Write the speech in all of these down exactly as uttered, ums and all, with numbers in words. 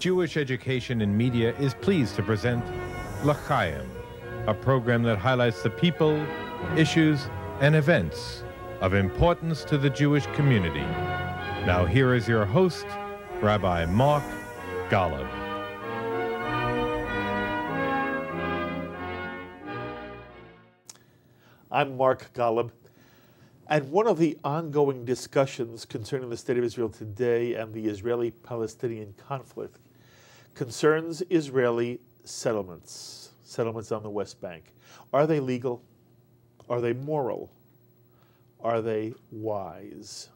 Jewish Education and Media is pleased to present L'Chaim, a program that highlights the people, issues, and events of importance to the Jewish community. Now here is your host, Rabbi Mark Golub. I'm Mark Golub, and one of the ongoing discussions concerning the state of Israel today and the Israeli-Palestinian conflict concerns Israeli settlements, settlements on the West Bank. Are they legal? Are they moral? Are they wise?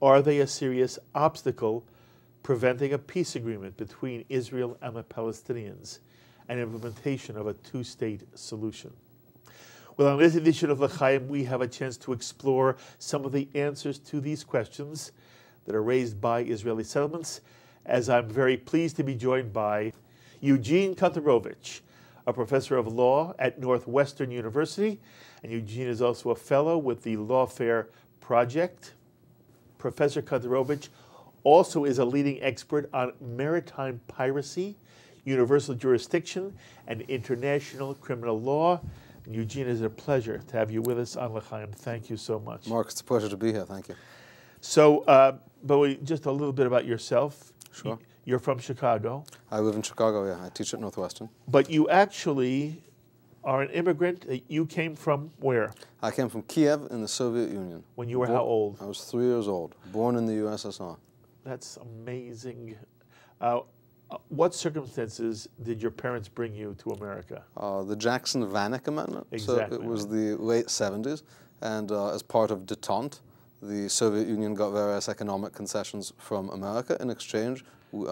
Are they a serious obstacle preventing a peace agreement between Israel and the Palestinians and implementation of a two-state solution? Well, on this edition of L'Chaim, we have a chance to explore some of the answers to these questions that are raised by Israeli settlements, as I'm very pleased to be joined by Eugene Kontorovich, a professor of law at Northwestern University. And Eugene is also a fellow with the Lawfare Project. Professor Kontorovich also is a leading expert on maritime piracy, universal jurisdiction, and international criminal law. Eugene, it's a pleasure to have you with us on L'Chaim. Thank you so much. Mark, it's a pleasure to be here. Thank you. So, uh, but just a little bit about yourself. Sure. You're from Chicago. I live in Chicago, yeah. I teach at Northwestern. But you actually are an immigrant. You came from where? I came from Kiev in the Soviet Union. When you were born, how old? I was three years old, born in the U S S R. That's amazing. Uh, Uh, what circumstances did your parents bring you to America? Uh, the Jackson-Vanik Amendment. Exactly. So it was the late seventies, and uh, as part of detente, the Soviet Union got various economic concessions from America. In exchange,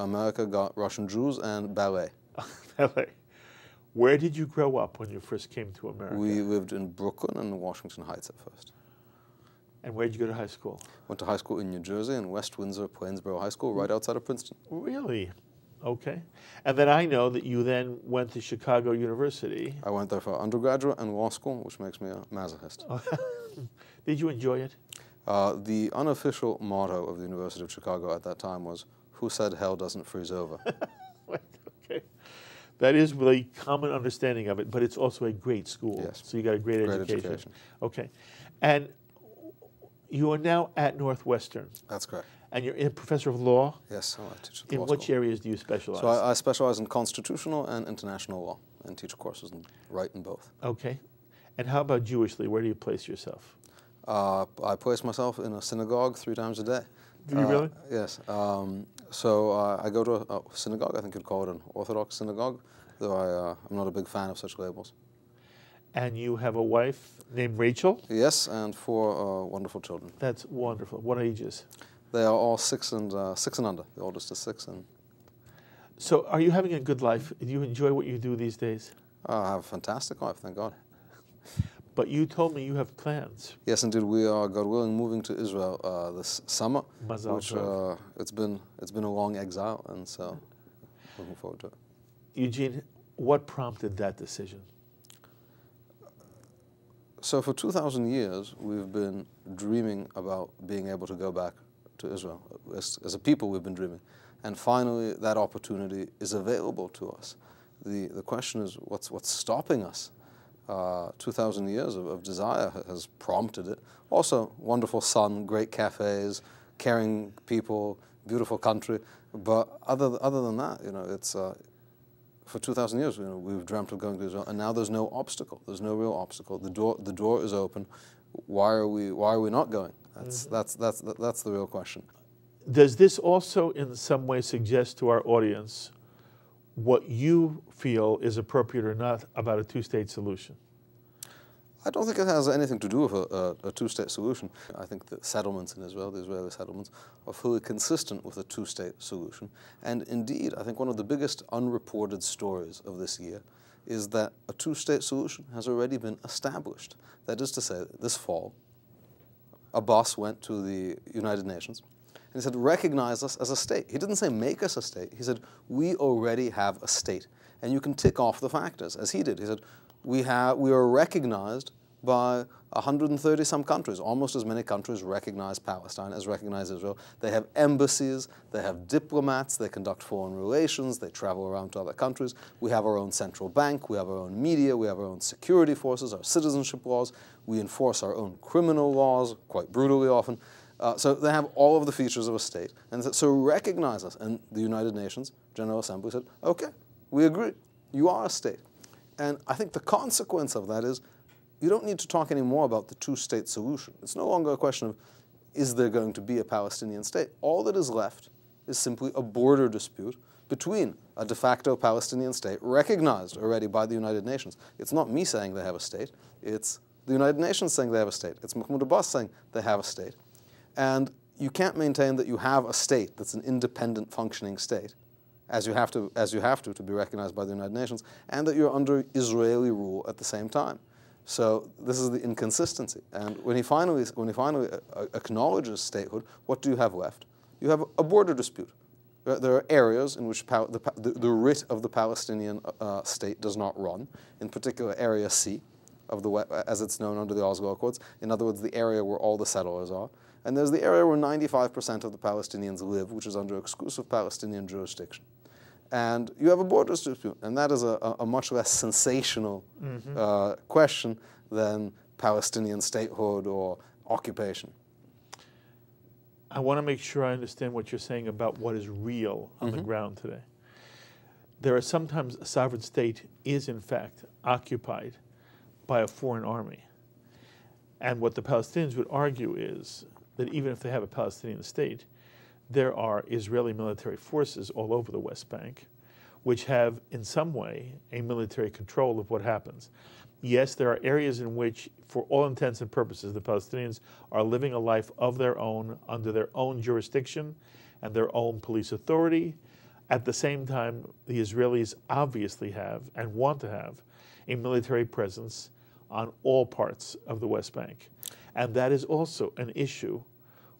America got Russian Jews and ballet. Ballet. Where did you grow up when you first came to America? We lived in Brooklyn and Washington Heights at first. And where did you go to high school? Went to high school in New Jersey in West Windsor, Plainsboro High School, right outside of Princeton. Really? Okay. And then I know that you then went to Chicago University. I went there for undergraduate and law school, which makes me a masochist. Did you enjoy it? Uh, the unofficial motto of the University of Chicago at that time was, "Who said hell doesn't freeze over?" Right, okay. That is the really common understanding of it, but it's also a great school. Yes. So you got a great, great education. education. Okay. And you are now at Northwestern. That's correct. And you're a professor of law? Yes, I teach at the law school. In which areas do you specialize? So I, I specialize in constitutional and international law, and teach courses in right in both. Okay. And how about Jewishly? Where do you place yourself? Uh, I place myself in a synagogue three times a day. Do you uh, really? Yes. Um, so uh, I go to a, a synagogue. I think you'd call it an Orthodox synagogue, though I, uh, I'm not a big fan of such labels. And you have a wife named Rachel? Yes, and four uh, wonderful children. That's wonderful. What ages? They are all six and uh, six and under. The oldest is six. And so, are you having a good life? Do you enjoy what you do these days? Uh, I have a fantastic life, thank God. But you told me you have plans. Yes, indeed, we are, God willing, moving to Israel uh, this summer. Mazal which uh, it's been it's been a long exile, and so looking forward to it. Eugene, what prompted that decision? So, for two thousand years, we've been dreaming about being able to go back to Israel. As, as a people, we've been dreaming. And finally, that opportunity is available to us. The, the question is, what's, what's stopping us? Uh, two thousand years of, of desire has prompted it. Also, wonderful sun, great cafes, caring people, beautiful country. But other, other than that, you know, it's, uh, for two thousand years, you know, we've dreamt of going to Israel, and now there's no obstacle. There's no real obstacle. The door, the door is open. Why are we, why are we not going? That's, that's, that's, that's the real question. Does this also in some way suggest to our audience what you feel is appropriate or not about a two-state solution? I don't think it has anything to do with a, a, a two-state solution. I think the settlements in Israel, the Israeli settlements, are fully consistent with a two-state solution. And indeed, I think one of the biggest unreported stories of this year is that a two-state solution has already been established. That is to say, this fall, Abbas went to the United Nations and he said, recognize us as a state. He didn't say make us a state. He said, we already have a state. And you can tick off the factors, as he did. He said, we, have, we are recognized by one hundred thirty some countries. Almost as many countries recognize Palestine as recognize Israel. They have embassies, they have diplomats, they conduct foreign relations, they travel around to other countries. We have our own central bank, we have our own media, we have our own security forces, our citizenship laws. We enforce our own criminal laws, quite brutally often. Uh, so they have all of the features of a state. And so recognize us. And the United Nations General Assembly said, okay, we agree, you are a state. And I think the consequence of that is you don't need to talk anymore about the two-state solution. It's no longer a question of, is there going to be a Palestinian state? All that is left is simply a border dispute between a de facto Palestinian state recognized already by the United Nations. It's not me saying they have a state. It's the United Nations saying they have a state. It's Mahmoud Abbas saying they have a state. And you can't maintain that you have a state that's an independent functioning state, as you have to, as you have to, to be recognized by the United Nations, and that you're under Israeli rule at the same time. So this is the inconsistency. And when he finally, when he finally acknowledges statehood, what do you have left? You have a border dispute. There are areas in which the, the, the writ of the Palestinian uh, state does not run, in particular Area C, of the, as it's known under the Oslo Accords. In other words, the area where all the settlers are. And there's the area where ninety-five percent of the Palestinians live, which is under exclusive Palestinian jurisdiction. And you have a border dispute, and that is a, a much less sensational mm-hmm. uh, question than Palestinian statehood or occupation. I want to make sure I understand what you're saying about what is real on mm-hmm. the ground today. There are sometimes a sovereign state is in fact occupied by a foreign army. And what the Palestinians would argue is that even if they have a Palestinian state, there are Israeli military forces all over the West Bank, which have in some way a military control of what happens. Yes, there are areas in which, for all intents and purposes, the Palestinians are living a life of their own, under their own jurisdiction and their own police authority. At the same time, the Israelis obviously have and want to have a military presence on all parts of the West Bank. And that is also an issue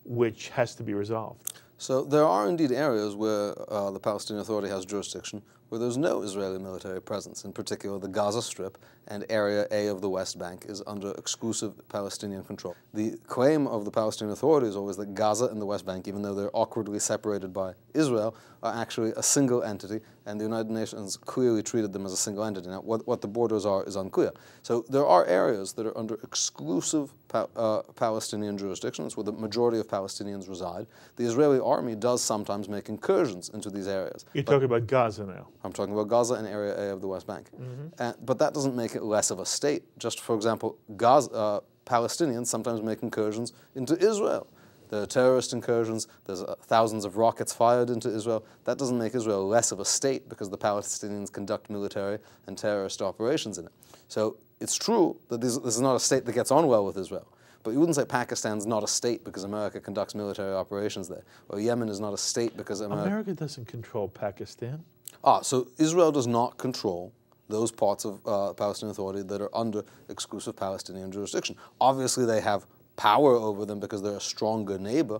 which has to be resolved. So there are indeed areas where uh, the Palestinian Authority has jurisdiction where there's no Israeli military presence. In particular, the Gaza Strip and Area A of the West Bank is under exclusive Palestinian control. The claim of the Palestinian Authority is always that Gaza and the West Bank, even though they're awkwardly separated by Israel, are actually a single entity, and the United Nations clearly treated them as a single entity. Now, what, what the borders are is unclear. So there are areas that are under exclusive pa uh, Palestinian jurisdictions where the majority of Palestinians reside. The Israeli army does sometimes make incursions into these areas. You're talking about Gaza now. I'm talking about Gaza and Area A of the West Bank. Mm-hmm. uh, but that doesn't make it less of a state. Just for example, Gaza, uh, Palestinians sometimes make incursions into Israel. There are terrorist incursions, there's uh, thousands of rockets fired into Israel. That doesn't make Israel less of a state because the Palestinians conduct military and terrorist operations in it. So it's true that this, this is not a state that gets on well with Israel. But you wouldn't say Pakistan's not a state because America conducts military operations there. Or Yemen is not a state because America... America doesn't control Pakistan. Ah, so Israel does not control those parts of uh, Palestinian Authority that are under exclusive Palestinian jurisdiction. Obviously, they have power over them because they're a stronger neighbor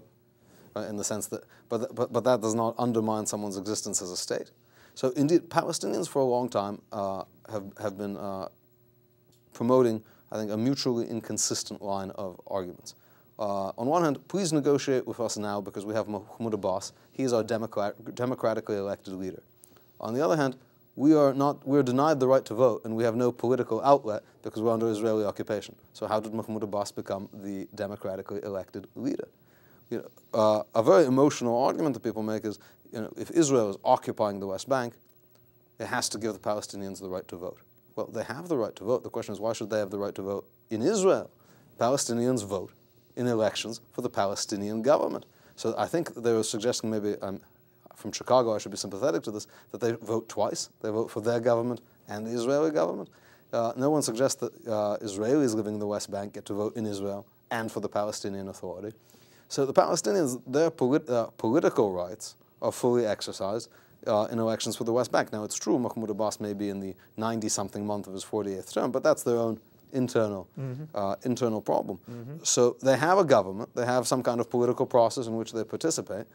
uh, in the sense that... But, but, but that does not undermine someone's existence as a state. So indeed, Palestinians for a long time uh, have, have been uh, promoting... I think, a mutually inconsistent line of arguments. Uh, on one hand, please negotiate with us now because we have Mahmoud Abbas. He is our democrat democratically elected leader. On the other hand, we are not, we're denied the right to vote and we have no political outlet because we're under Israeli occupation. So how did Mahmoud Abbas become the democratically elected leader? You know, uh, a very emotional argument that people make is, you know, if Israel is occupying the West Bank, it has to give the Palestinians the right to vote. Well, they have the right to vote. The question is, why should they have the right to vote in Israel? Palestinians vote in elections for the Palestinian government. So I think they were suggesting maybe, um, from Chicago, I should be sympathetic to this, that they vote twice. They vote for their government and the Israeli government. Uh, no one suggests that uh, Israelis living in the West Bank get to vote in Israel and for the Palestinian Authority. So the Palestinians, their polit uh, political rights are fully exercised Uh, in elections for the West Bank. Now, it's true Mahmoud Abbas may be in the ninety-something month of his forty-eighth term, but that's their own internal, mm-hmm. uh, internal problem. Mm-hmm. So they have a government. They have some kind of political process in which they participate.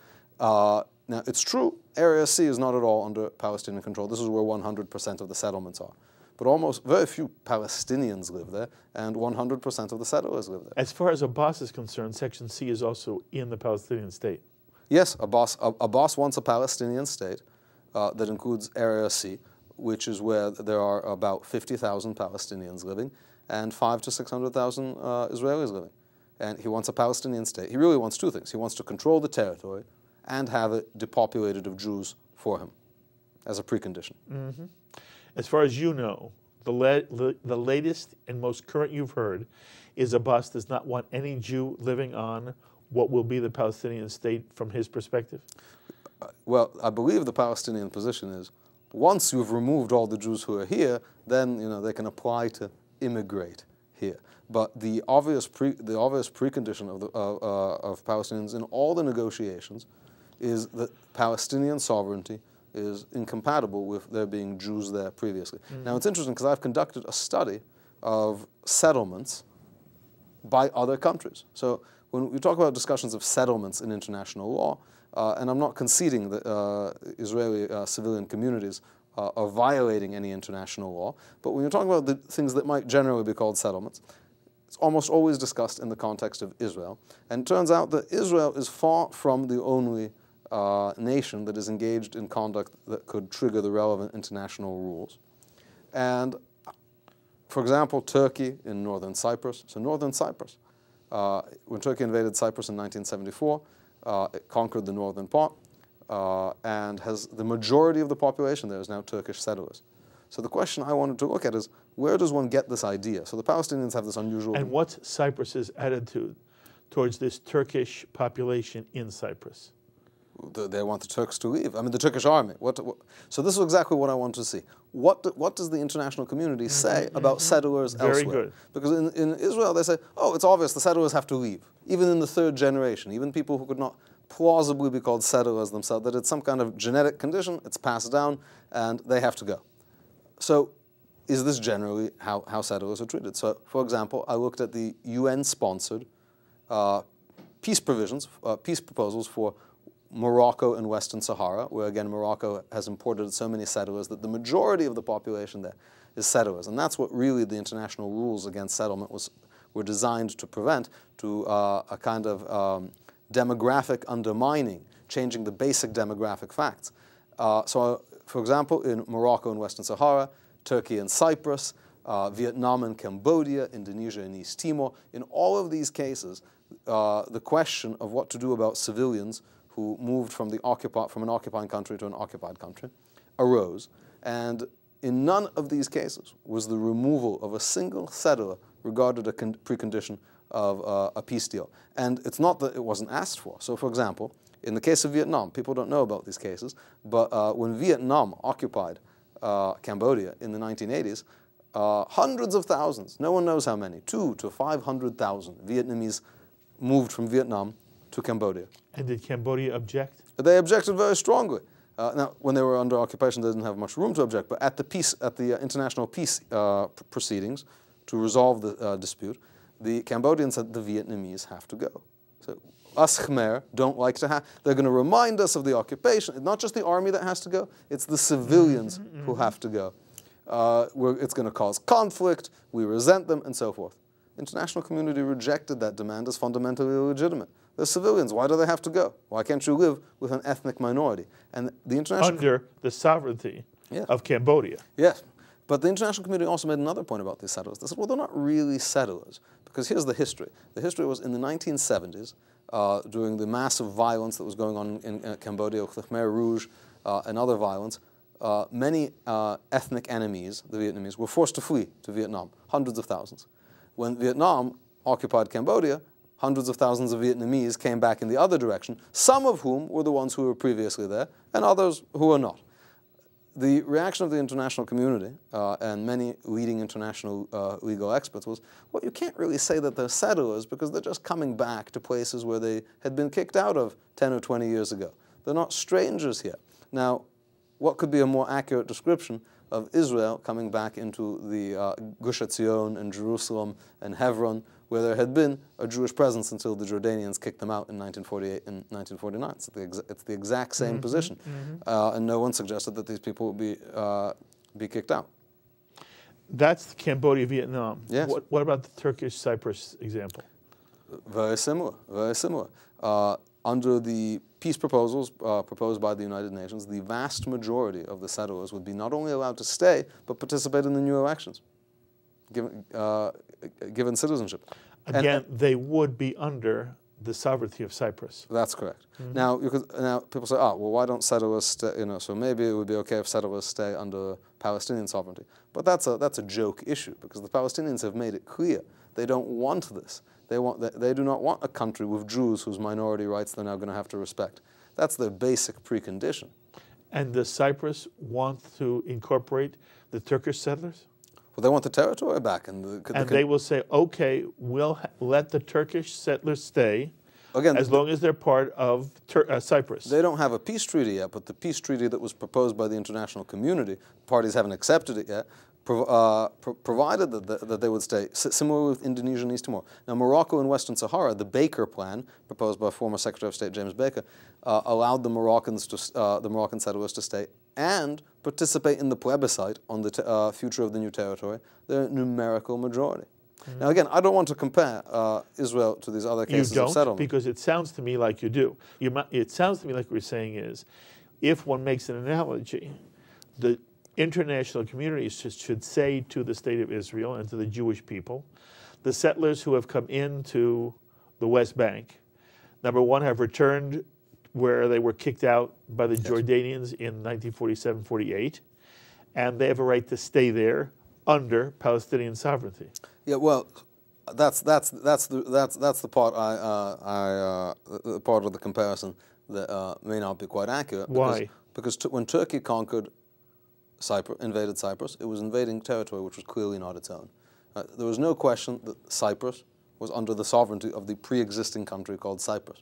Uh, now, it's true Area C is not at all under Palestinian control. This is where one hundred percent of the settlements are. but almost very few Palestinians live there, and one hundred percent of the settlers live there. As far as Abbas is concerned, Section C is also in the Palestinian state. Yes, Abbas, Abbas wants a Palestinian state uh, that includes Area C, which is where there are about fifty thousand Palestinians living and five to six hundred thousand uh, Israelis living. And he wants a Palestinian state. He really wants two things. He wants to control the territory and have it depopulated of Jews for him as a precondition. Mm-hmm. As far as you know, the, la la the latest and most current you've heard is Abbas does not want any Jew living on what will be the Palestinian state from his perspective? Uh, well, I believe the Palestinian position is once you've removed all the Jews who are here, then you know they can apply to immigrate here. But the obvious, pre the obvious precondition of, the, uh, uh, of Palestinians in all the negotiations is that Palestinian sovereignty is incompatible with there being Jews there previously. Mm-hmm. Now, it's interesting because I've conducted a study of settlements by other countries. So when we talk about discussions of settlements in international law, uh, and I'm not conceding that uh, Israeli uh, civilian communities uh, are violating any international law, but when you're talking about the things that might generally be called settlements, it's almost always discussed in the context of Israel. And it turns out that Israel is far from the only Uh, nation that is engaged in conduct that could trigger the relevant international rules. And, for example, Turkey in northern Cyprus. So northern Cyprus. Uh, when Turkey invaded Cyprus in nineteen seventy-four, uh, it conquered the northern part uh, and has the majority of the population there is now Turkish settlers. So the question I wanted to look at is, where does one get this idea? So the Palestinians have this unusual... And what's Cyprus's attitude towards this Turkish population in Cyprus? They want the Turks to leave. I mean, the Turkish army. What, what, so this is exactly what I want to see. What, do, what does the international community say mm-hmm. about settlers Very elsewhere? Good. Because in, in Israel, they say, oh, it's obvious the settlers have to leave, even in the third generation, even people who could not plausibly be called settlers themselves, that it's some kind of genetic condition, it's passed down, and they have to go. So is this generally how, how settlers are treated? So, for example, I looked at the U N-sponsored uh, peace provisions, uh, peace proposals for Morocco and Western Sahara, where again Morocco has imported so many settlers that the majority of the population there is settlers. And that's what really the international rules against settlement was, were designed to prevent, to uh, a kind of um, demographic undermining, changing the basic demographic facts. Uh, so, for example, in Morocco and Western Sahara, Turkey and Cyprus, uh, Vietnam and Cambodia, Indonesia and East Timor, in all of these cases, uh, the question of what to do about civilians who moved from, the occupi from an occupying country to an occupied country, arose. And in none of these cases was the removal of a single settler regarded a precondition of uh, a peace deal. And it's not that it wasn't asked for. So, for example, in the case of Vietnam, people don't know about these cases, but uh, when Vietnam occupied uh, Cambodia in the nineteen eighties, uh, hundreds of thousands, no one knows how many, two to five hundred thousand Vietnamese moved from Vietnam to Cambodia. And did Cambodia object? They objected very strongly. Uh, now, when they were under occupation, they didn't have much room to object, but at the peace, at the uh, international peace uh, pr proceedings to resolve the uh, dispute, the Cambodians said the Vietnamese have to go. So us Khmer don't like to have, they're going to remind us of the occupation. It's not just the army that has to go, it's the civilians mm-hmm. who have to go. Uh, we're, it's going to cause conflict, we resent them, and so forth. International community rejected that demand as fundamentally illegitimate. They're civilians. Why do they have to go? Why can't you live with an ethnic minority? And the international under the sovereignty yeah. of Cambodia. Yes, but the international community also made another point about these settlers. They said, well, they're not really settlers because here's the history. The history was in the nineteen seventies, uh, during the massive violence that was going on in, in Cambodia with the Khmer Rouge uh, and other violence. Uh, many uh, ethnic enemies, the Vietnamese, were forced to flee to Vietnam, hundreds of thousands. When Vietnam occupied Cambodia, hundreds of thousands of Vietnamese came back in the other direction, some of whom were the ones who were previously there, and others who were not. The reaction of the international community uh, and many leading international uh, legal experts was, well, you can't really say that they're settlers because they're just coming back to places where they had been kicked out of ten or twenty years ago. They're not strangers here. Now, what could be a more accurate description of Israel coming back into the uh, Gush Etzion and Jerusalem and Hebron, where there had been a Jewish presence until the Jordanians kicked them out in nineteen forty-eight and nineteen forty-nine. It's the, ex it's the exact same mm-hmm, position. Mm-hmm. Uh, and no one suggested that these people would be, uh, be kicked out. That's Cambodia, Vietnam. Yes. What, what about the Turkish-Cyprus example? Very similar, very similar. Uh, under the peace proposals uh, proposed by the United Nations, the vast majority of the settlers would be not only allowed to stay, but participate in the new elections, given, uh, given citizenship. Again, and, and they would be under the sovereignty of Cyprus. That's correct. Mm-hmm. Now, you could, now, people say, oh, well, why don't settlers stay, you know, so maybe it would be okay if settlers stay under Palestinian sovereignty. But that's a, that's a joke issue, because the Palestinians have made it clear they don't want this. They, want, they, they do not want a country with Jews whose minority rights they're now going to have to respect. That's their basic precondition. And does Cyprus want to incorporate the Turkish settlers? Well, they want the territory back. And, the, the and they will say, okay, we'll let the Turkish settlers stay again, as the, long as they're part of Tur uh, Cyprus. They don't have a peace treaty yet, but the peace treaty that was proposed by the international community, parties haven't accepted it yet, Pro, uh, pro, provided that, that, that they would stay, S similar with Indonesia and East Timor. Now, Morocco and Western Sahara, the Baker Plan, proposed by former Secretary of State James Baker, uh, allowed the Moroccans to, uh, the Moroccan settlers to stay and participate in the plebiscite on the t uh, future of the new territory, their numerical majority. Mm-hmm. Now, again, I don't want to compare uh, Israel to these other cases of settlement. You don't, because it sounds to me like you do. You, it sounds to me like what you're saying is, if one makes an analogy, the international communities should say to the State of Israel and to the Jewish people, the settlers who have come into the West Bank, number one, have returned where they were kicked out by the yes. Jordanians in nineteen forty-seven forty-eight, and they have a right to stay there under Palestinian sovereignty. Yeah, well, that's that's that's the that's that's the part I uh, I uh, the part of the comparison that uh, may not be quite accurate. Why? Because, because t when Turkey conquered Cyprus, invaded Cyprus, it was invading territory which was clearly not its own. Uh, there was no question that Cyprus was under the sovereignty of the pre-existing country called Cyprus.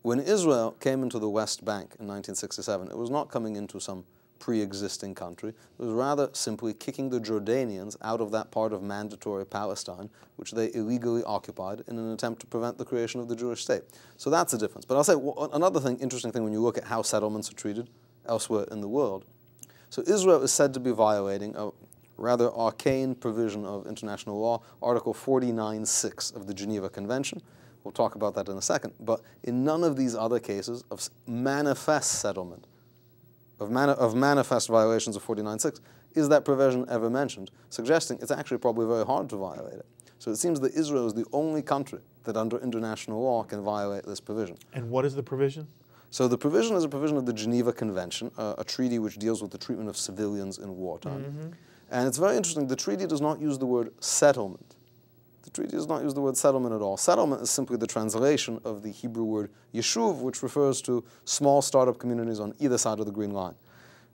When Israel came into the West Bank in nineteen sixty-seven, it was not coming into some pre-existing country. It was rather simply kicking the Jordanians out of that part of Mandatory Palestine, which they illegally occupied in an attempt to prevent the creation of the Jewish state. So that's the difference. But I'll say well, another thing, interesting thing when you look at how settlements are treated elsewhere in the world. So Israel is said to be violating a rather arcane provision of international law, Article forty-nine six of the Geneva Convention. We'll talk about that in a second. But in none of these other cases of manifest settlement, of, mani of manifest violations of forty-nine six, is that provision ever mentioned, suggesting it's actually probably very hard to violate it. So it seems that Israel is the only country that under international law can violate this provision. And what is the provision? So the provision is a provision of the Geneva Convention, uh, a treaty which deals with the treatment of civilians in wartime. Mm-hmm. And it's very interesting, the treaty does not use the word settlement. The treaty does not use the word settlement at all. Settlement is simply the translation of the Hebrew word yeshuv, which refers to small startup communities on either side of the Green Line.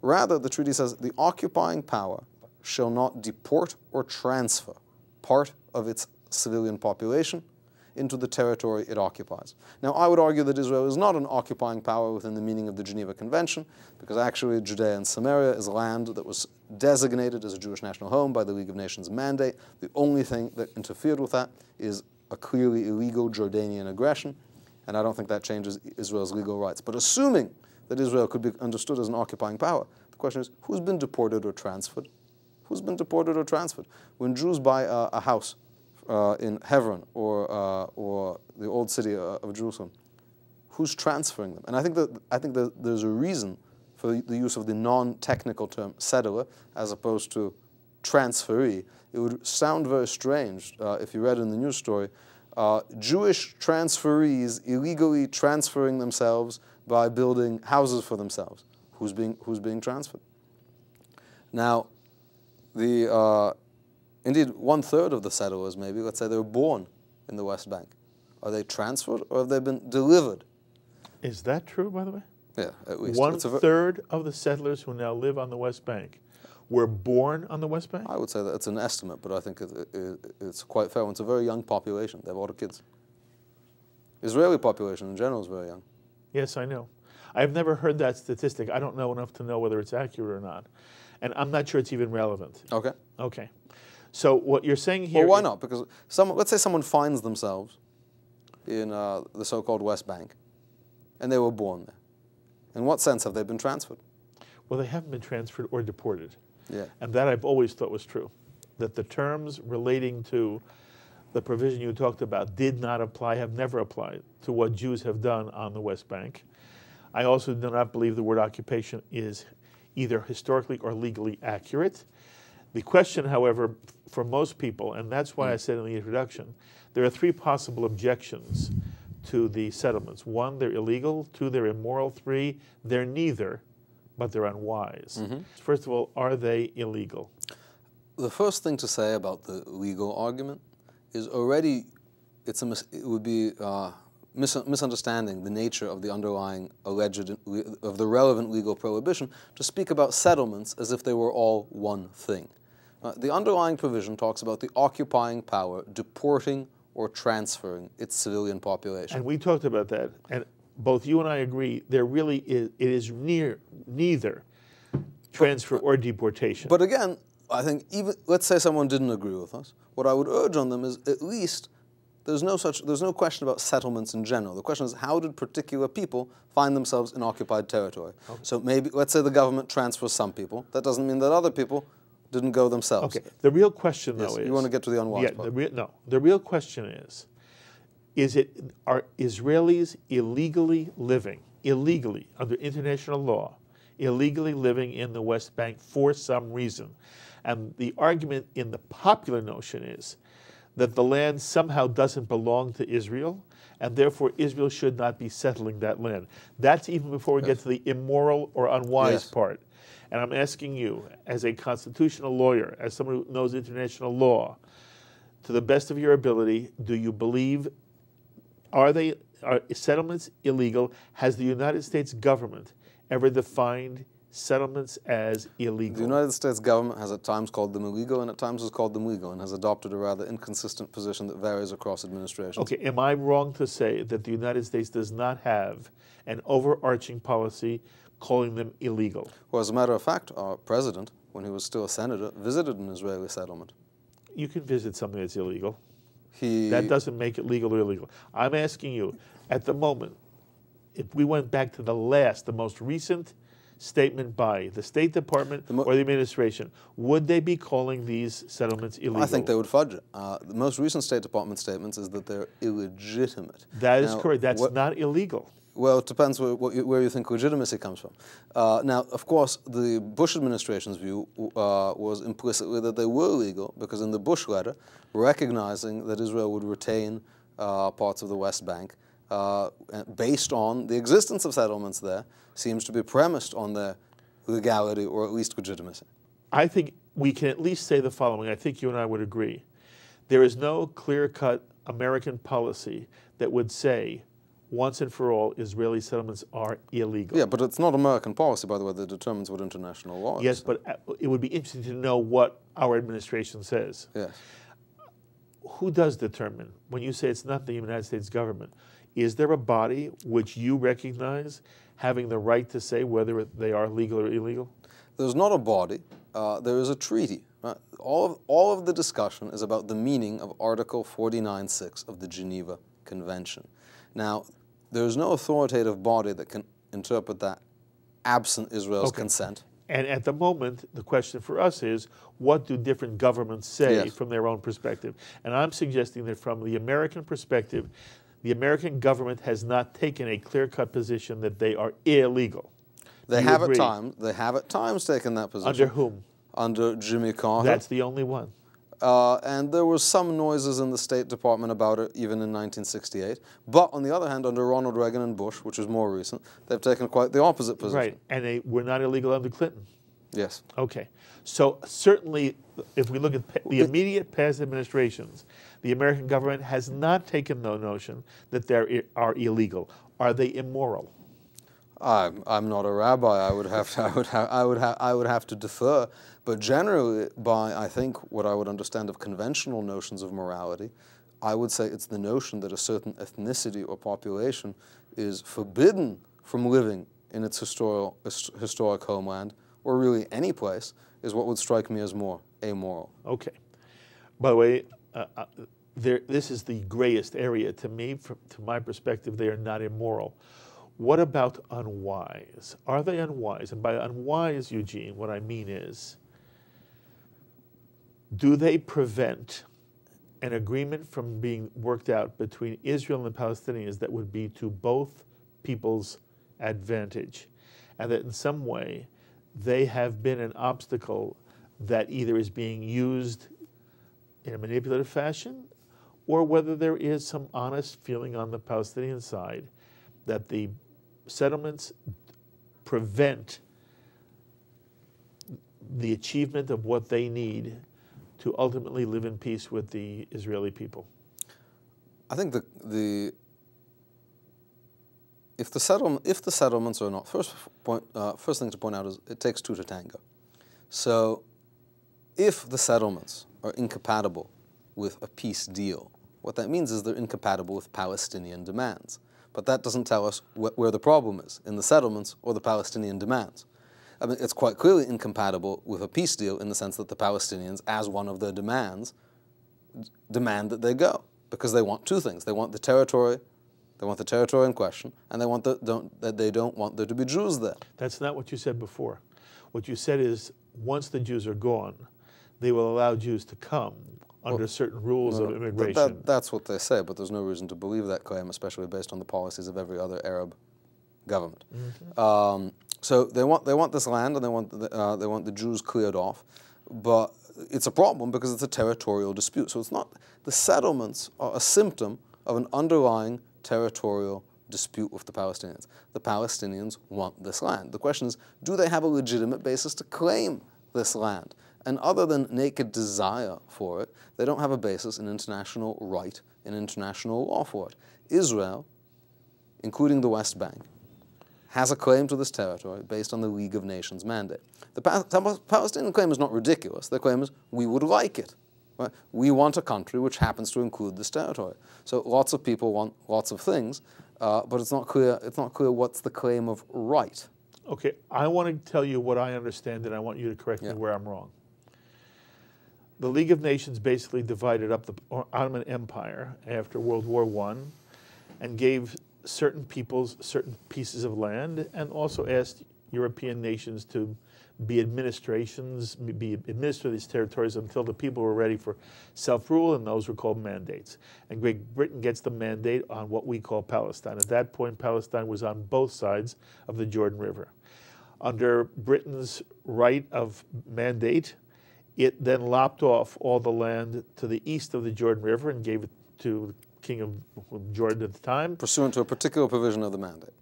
Rather, the treaty says the occupying power shall not deport or transfer part of its civilian population into the territory it occupies. Now, I would argue that Israel is not an occupying power within the meaning of the Geneva Convention, because actually Judea and Samaria is land that was designated as a Jewish national home by the League of Nations mandate. The only thing that interfered with that is a clearly illegal Jordanian aggression, and I don't think that changes Israel's legal rights. But assuming that Israel could be understood as an occupying power, the question is, who's been deported or transferred? Who's been deported or transferred? When Jews buy a, a house Uh, in Hebron or uh, or the old city uh, of Jerusalem, who's transferring them? And I think that I think that there's a reason for the use of the non-technical term settler as opposed to transferee. It would sound very strange uh, if you read in the news story, uh, Jewish transferees illegally transferring themselves by building houses for themselves. Who's being who's being transferred? Now, the. Uh, Indeed, one-third of the settlers, maybe, let's say they were born in the West Bank. Are they transferred or have they been delivered? Is that true, by the way? Yeah, at least. One-third of the settlers who now live on the West Bank were born on the West Bank? I would say that's an estimate, but I think it, it, it's quite fair. It's a very young population. They have a lot of kids. Israeli population in general is very young. Yes, I know. I've never heard that statistic. I don't know enough to know whether it's accurate or not. And I'm not sure it's even relevant. Okay. Okay. So what you're saying here... Well, why not? Because someone, let's say someone finds themselves in uh, the so-called West Bank, and they were born there. In what sense have they been transferred? Well, they haven't been transferred or deported. Yeah. And that I've always thought was true. that the terms relating to the provision you talked about did not apply, have never applied to what Jews have done on the West Bank. I also do not believe the word occupation is either historically or legally accurate. The question, however, for most people, and that's why I said in the introduction, there are three possible objections to the settlements. One, they're illegal. Two, they're immoral. Three, they're neither, but they're unwise. Mm-hmm. First of all, are they illegal? The first thing to say about the legal argument is already it's a mis it would be uh, mis misunderstanding the nature of the underlying alleged, of the relevant legal prohibition to speak about settlements as if they were all one thing. Uh, the underlying provision talks about the occupying power deporting or transferring its civilian population. And we talked about that, and both you and I agree there really is, it is near neither transfer but, or deportation. But again, I think even, let's say someone didn't agree with us, what I would urge on them is at least there's no such, there's no question about settlements in general. The question is how did particular people find themselves in occupied territory? Okay. So maybe, let's say the government transfers some people. That doesn't mean that other people didn't go themselves. Okay. The real question, though, yes, is... You want to get to the unwise yeah, part. The real, no. The real question is, is it, are Israelis illegally living, illegally, under international law, illegally living in the West Bank for some reason? And the argument in the popular notion is that the land somehow doesn't belong to Israel, and therefore Israel should not be settling that land. That's even before we yes. get to the immoral or unwise yes. part. And I'm asking you, as a constitutional lawyer, as someone who knows international law, to the best of your ability, do you believe, are they, are settlements illegal? Has the United States government ever defined settlements as illegal? The United States government has at times called them illegal and at times has called them legal and has adopted a rather inconsistent position that varies across administrations. Okay, am I wrong to say that the United States does not have an overarching policy calling them illegal? Well, as a matter of fact, our president, when he was still a senator, visited an Israeli settlement. You can visit something that's illegal. He... That doesn't make it legal or illegal. I'm asking you, at the moment, if we went back to the last, the most recent statement by the State Department the or the administration, would they be calling these settlements illegal? I think they would fudge it. Uh, the most recent State Department statements is that they're illegitimate. That now, is correct. That's not illegal. Well, it depends where, where you think legitimacy comes from. Uh, now, of course, the Bush administration's view uh, was implicitly that they were legal, because in the Bush letter, recognizing that Israel would retain uh, parts of the West Bank uh, based on the existence of settlements there, seems to be premised on their legality or at least legitimacy. I think we can at least say the following. I think you and I would agree. There is no clear-cut American policy that would say once and for all, Israeli settlements are illegal. Yeah, but it's not American policy, by the way, that determines what international law is. Yes, but it would be interesting to know what our administration says. Yes. Who does determine? When you say it's not the United States government, is there a body which you recognize having the right to say whether they are legal or illegal? There's not a body. Uh, there is a treaty. Right? All of, all of the discussion is about the meaning of Article forty-nine point six of the Geneva Convention. Now, there is no authoritative body that can interpret that absent Israel's okay. consent. And at the moment, the question for us is, what do different governments say yes. from their own perspective? And I'm suggesting that from the American perspective, the American government has not taken a clear-cut position that they are illegal. They have, at times, they have at times taken that position. Under whom? Under Jimmy Carter. That's the only one. Uh, and there were some noises in the State Department about it, even in nineteen sixty-eight. But on the other hand, under Ronald Reagan and Bush, which is more recent, they've taken quite the opposite position. Right, and they were not illegal under Clinton. Yes. Okay. So certainly, if we look at the immediate past administrations, the American government has not taken the notion that they are illegal. Are they immoral? I'm, I'm not a rabbi. I would have to, I would have, I would have, I would have to defer. But generally, by I think what I would understand of conventional notions of morality, I would say it's the notion that a certain ethnicity or population is forbidden from living in its historical, historic homeland, or really any place, is what would strike me as more amoral. Okay. By the way, uh, there, this is the grayest area to me. From to my perspective, they are not immoral. What about unwise? Are they unwise? And by unwise, Eugene, what I mean is do they prevent an agreement from being worked out between Israel and the Palestinians that would be to both people's advantage, and that in some way they have been an obstacle that either is being used in a manipulative fashion, or whether there is some honest feeling on the Palestinian side that the settlements prevent the achievement of what they need to ultimately live in peace with the Israeli people? I think the, the if the settlement if the settlements are not first point uh, first thing to point out is it takes two to tango. So if the settlements are incompatible with a peace deal, what that means is they're incompatible with Palestinian demands. But that doesn't tell us wh where the problem is, in the settlements or the Palestinian demands. I mean, it's quite clearly incompatible with a peace deal in the sense that the Palestinians, as one of their demands, demand that they go, because they want two things. They want the territory, they want the territory in question, and they want the, don't, that they don't want there to be Jews there. That's not what you said before. What you said is, once the Jews are gone, they will allow Jews to come under well, certain rules no, of immigration. That, that's what they say, but there's no reason to believe that claim, especially based on the policies of every other Arab government. Mm-hmm. um, so they want they want this land, and they want the, uh, they want the Jews cleared off, but it's a problem because it's a territorial dispute. So it's not the settlements are a symptom of an underlying territorial dispute with the Palestinians. The Palestinians want this land. The question is, do they have a legitimate basis to claim this land? And other than naked desire for it, they don't have a basis in international right and international law for it. Israel, including the West Bank, has a claim to this territory based on the League of Nations mandate. The Pal Palestinian claim is not ridiculous. Their claim is, we would like it. Right? We want a country which happens to include this territory. So lots of people want lots of things, uh, but it's not clear, it's not clear what's the claim of right. Okay, I want to tell you what I understand, and I want you to correct yeah. me where I'm wrong. The League of Nations basically divided up the Ottoman Empire after World War One and gave certain peoples certain pieces of land, and also asked European nations to be administrations, be administer these territories until the people were ready for self-rule, and those were called mandates. And Great Britain gets the mandate on what we call Palestine. At that point, Palestine was on both sides of the Jordan River. Under Britain's right of mandate, it then lopped off all the land to the east of the Jordan River and gave it to the king of Jordan at the time. Pursuant to a particular provision of the mandate.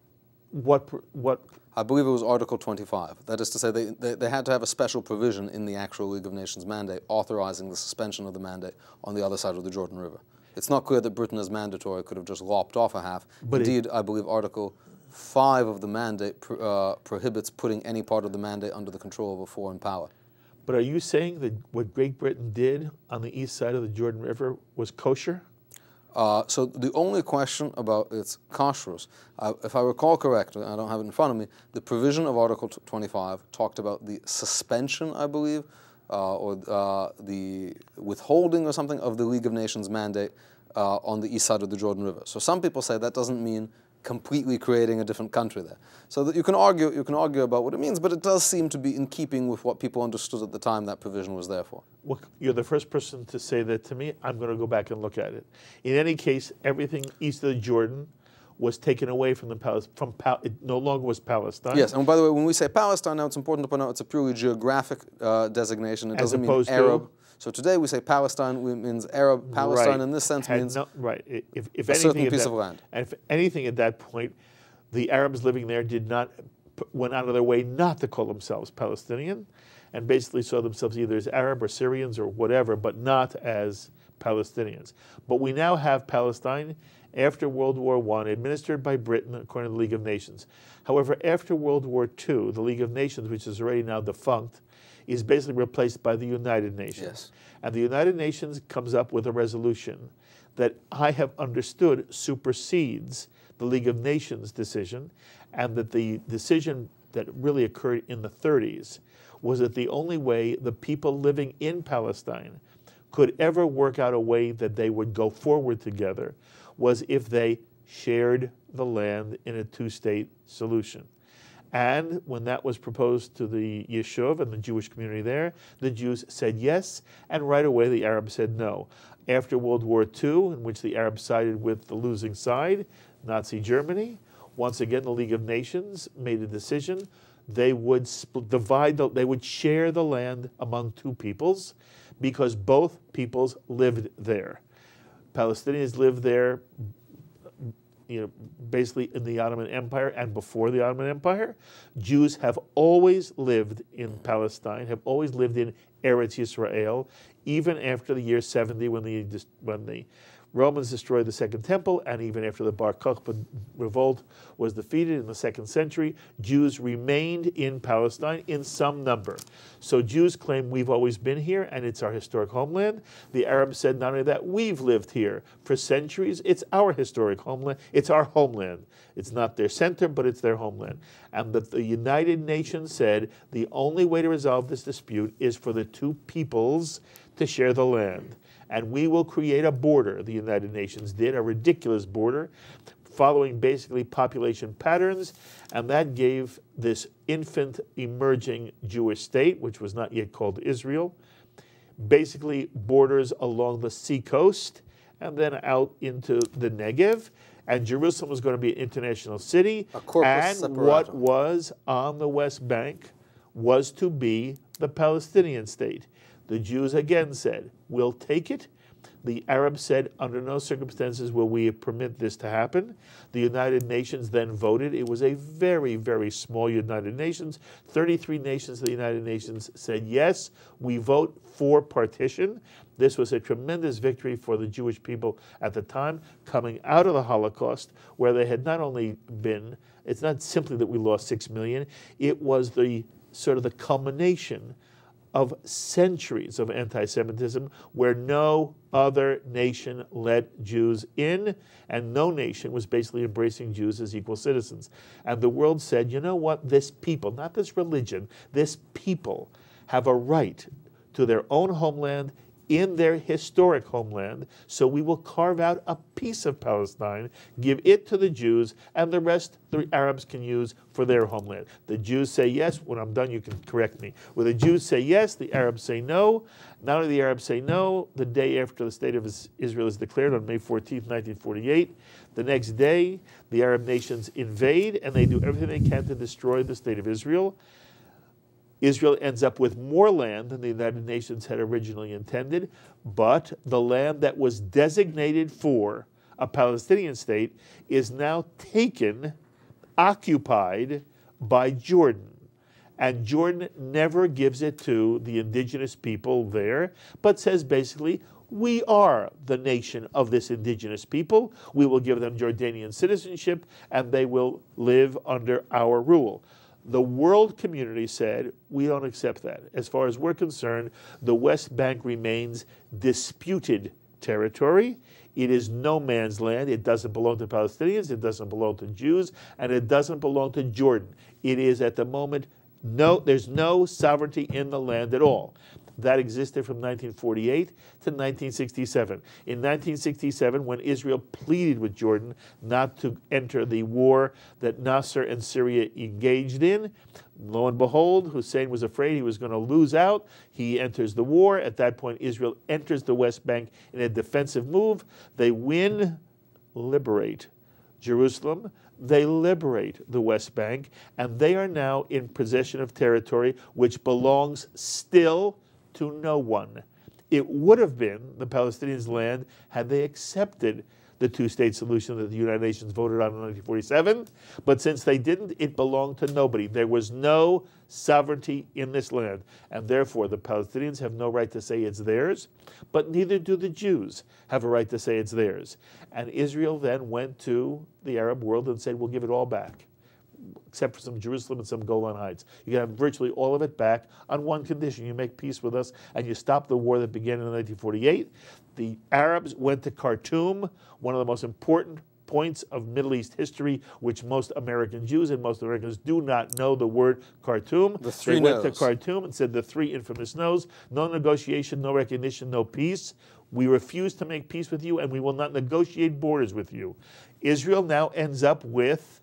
What? What? I believe it was Article twenty-five. That is to say, they, they, they had to have a special provision in the actual League of Nations mandate authorizing the suspension of the mandate on the other side of the Jordan River. It's not clear that Britain as mandatory could have just lopped off a half. But indeed, it, I believe Article five of the mandate pro, uh, prohibits putting any part of the mandate under the control of a foreign power. But are you saying that what Great Britain did on the east side of the Jordan River was kosher? Uh, so the only question about its kosherus, uh, if I recall correctly, I don't have it in front of me, the provision of Article twenty-five talked about the suspension, I believe, uh, or uh, the withholding or something of the League of Nations mandate uh, on the east side of the Jordan River. So some people say that doesn't mean completely creating a different country there. So that you can argue, you can argue about what it means, but it does seem to be in keeping with what people understood at the time that provision was there for. Well, you're the first person to say that to me. I'm going to go back and look at it. In any case, everything east of the Jordan was taken away from the Palestine, from Pal it no longer was Palestine. Yes, and by the way, when we say Palestine now, it's important to point out it's a purely geographic uh, designation. It As doesn't mean Arab. To So today we say Palestine means Arab. Palestine right. in this sense Had means no, right. if, if a anything certain piece that, of land. And if anything at that point, the Arabs living there did not, went out of their way not to call themselves Palestinian, and basically saw themselves either as Arab or Syrians or whatever, but not as Palestinians. But we now have Palestine after World War One, administered by Britain according to the League of Nations. However, after World War Two, the League of Nations, which is already now defunct, is basically replaced by the United Nations. Yes. And the United Nations comes up with a resolution that I have understood supersedes the League of Nations decision, and that the decision that really occurred in the thirties was that the only way the people living in Palestine could ever work out a way that they would go forward together was if they shared the land in a two-state solution. And when that was proposed to the Yeshuv and the Jewish community there, the Jews said yes, and right away the Arabs said no. After World War Two, in which the Arabs sided with the losing side, Nazi Germany, once again the League of Nations made a decision. They would split, divide, the, they would share the land among two peoples because both peoples lived there. Palestinians lived there, you know, basically in the Ottoman Empire and before the Ottoman Empire. Jews have always lived in Palestine, have always lived in Eretz Israel, even after the year seventy when the, when the Romans destroyed the Second Temple, and even after the Bar Kokhba revolt was defeated in the second century, Jews remained in Palestine in some number. So Jews claim we've always been here and it's our historic homeland. The Arabs said not only that, we've lived here for centuries. It's our historic homeland. It's our homeland. It's not their center, but it's their homeland. And that the United Nations said the only way to resolve this dispute is for the two peoples to share the land. And we will create a border, the United Nations did, a ridiculous border, following basically population patterns, and that gave this infant emerging Jewish state, which was not yet called Israel, basically borders along the sea coast and then out into the Negev, and Jerusalem was going to be an international city, a corpus separatum. What was on the West Bank was to be the Palestinian state. The Jews again said, we'll take it. The Arabs said, under no circumstances will we permit this to happen. The United Nations then voted. It was a very, very small United Nations. thirty-three nations of the United Nations said, yes, we vote for partition. This was a tremendous victory for the Jewish people at the time, coming out of the Holocaust, where they had not only been, it's not simply that we lost six million, it was the sort of the culmination of centuries of anti-Semitism where no other nation let Jews in, and no nation was basically embracing Jews as equal citizens. And the world said, you know what, this people, not this religion, this people have a right to their own homeland in their historic homeland, so we will carve out a piece of Palestine, give it to the Jews, and the rest the Arabs can use for their homeland. The Jews say yes, when I'm done you can correct me. When the Jews say yes, the Arabs say no. Not only the Arabs say no, the day after the State of Israel is declared on May fourteenth, nineteen forty-eight, the next day the Arab nations invade and they do everything they can to destroy the State of Israel. Israel ends up with more land than the United Nations had originally intended, but the land that was designated for a Palestinian state is now taken, occupied by Jordan. And Jordan never gives it to the indigenous people there, but says basically, we are the nation of this indigenous people. We will give them Jordanian citizenship and they will live under our rule. The world community said, we don't accept that. As far as we're concerned, the West Bank remains disputed territory. It is no man's land. It doesn't belong to Palestinians. It doesn't belong to Jews. And it doesn't belong to Jordan. It is at the moment, no, there's no sovereignty in the land at all. That existed from nineteen forty-eight to nineteen sixty-seven. In nineteen sixty-seven, when Israel pleaded with Jordan not to enter the war that Nasser and Syria engaged in, lo and behold, Hussein was afraid he was going to lose out. He enters the war. At that point, Israel enters the West Bank in a defensive move. They win, liberate Jerusalem. They liberate the West Bank, and they are now in possession of territory which belongs still to no one. It would have been the Palestinians' land had they accepted the two-state solution that the United Nations voted on in nineteen forty-seven, but since they didn't, it belonged to nobody. There was no sovereignty in this land, and therefore the Palestinians have no right to say it's theirs, but neither do the Jews have a right to say it's theirs. And Israel then went to the Arab world and said, we'll give it all back, except for some Jerusalem and some Golan Heights. You can have virtually all of it back on one condition. You make peace with us and you stop the war that began in nineteen forty-eight. The Arabs went to Khartoum, one of the most important points of Middle East history, which most American Jews and most Americans do not know the word Khartoum. The three they went knows. to Khartoum and said the three infamous no's: no negotiation, no recognition, no peace. We refuse to make peace with you and we will not negotiate borders with you. Israel now ends up with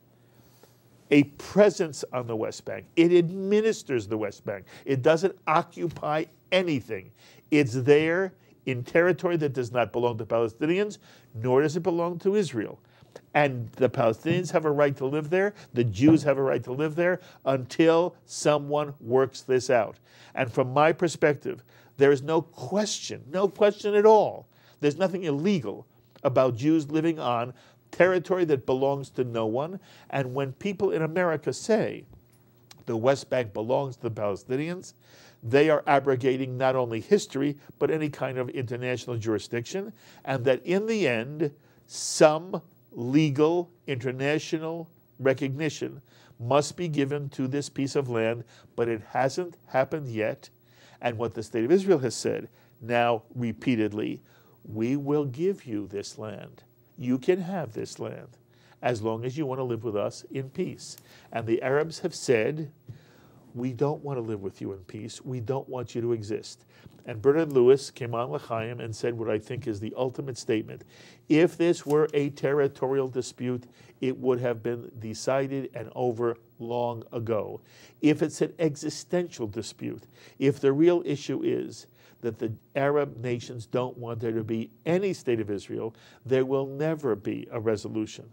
a presence on the West Bank. It administers the West Bank. It doesn't occupy anything. It's there in territory that does not belong to Palestinians, nor does it belong to Israel. And the Palestinians have a right to live there. The Jews have a right to live there until someone works this out. And from my perspective, there is no question, no question at all, there's nothing illegal about Jews living on territory that belongs to no one. And when people in America say the West Bank belongs to the Palestinians, they are abrogating not only history, but any kind of international jurisdiction, and that in the end, some legal international recognition must be given to this piece of land, but it hasn't happened yet. And what the State of Israel has said now repeatedly, we will give you this land. You can have this land as long as you want to live with us in peace. And the Arabs have said, we don't want to live with you in peace. We don't want you to exist. And Bernard Lewis came on L'Chaim and said what I think is the ultimate statement. If this were a territorial dispute, it would have been decided and over long ago. If it's an existential dispute, if the real issue is that the Arab nations don't want there to be any state of Israel, there will never be a resolution.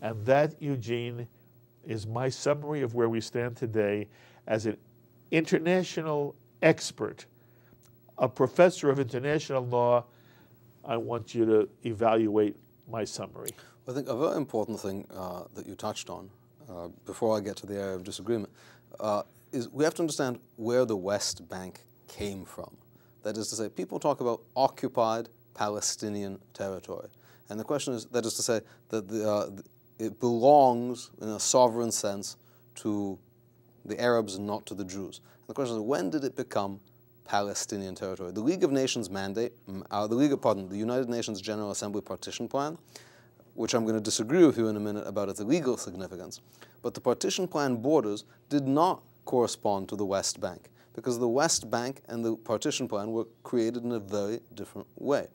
And that, Eugene, is my summary of where we stand today. As an international expert, a professor of international law, I want you to evaluate my summary. I think a very important thing uh, that you touched on, uh, before I get to the area of disagreement, uh, is we have to understand where the West Bank came from. That is to say, people talk about occupied Palestinian territory. And the question is, that is to say, that the, uh, it belongs in a sovereign sense to the Arabs, not to the Jews. And the question is, when did it become Palestinian territory? The League of Nations mandate, uh, the League of, pardon, the United Nations General Assembly partition plan, which I'm going to disagree with you in a minute about its legal significance, but the partition plan borders did not correspond to the West Bank, because the West Bank and the partition plan were created in a very different way.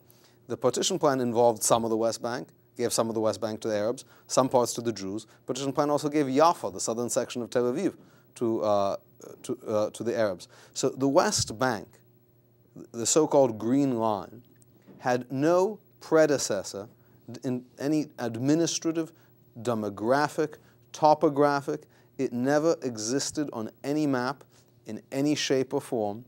The partition plan involved some of the West Bank, gave some of the West Bank to the Arabs, some parts to the Jews. Partition plan also gave Yaffa, the southern section of Tel Aviv, To, uh, to, uh, to the Arabs. So the West Bank, the so-called Green Line, had no predecessor in any administrative, demographic, topographic. It never existed on any map in any shape or form.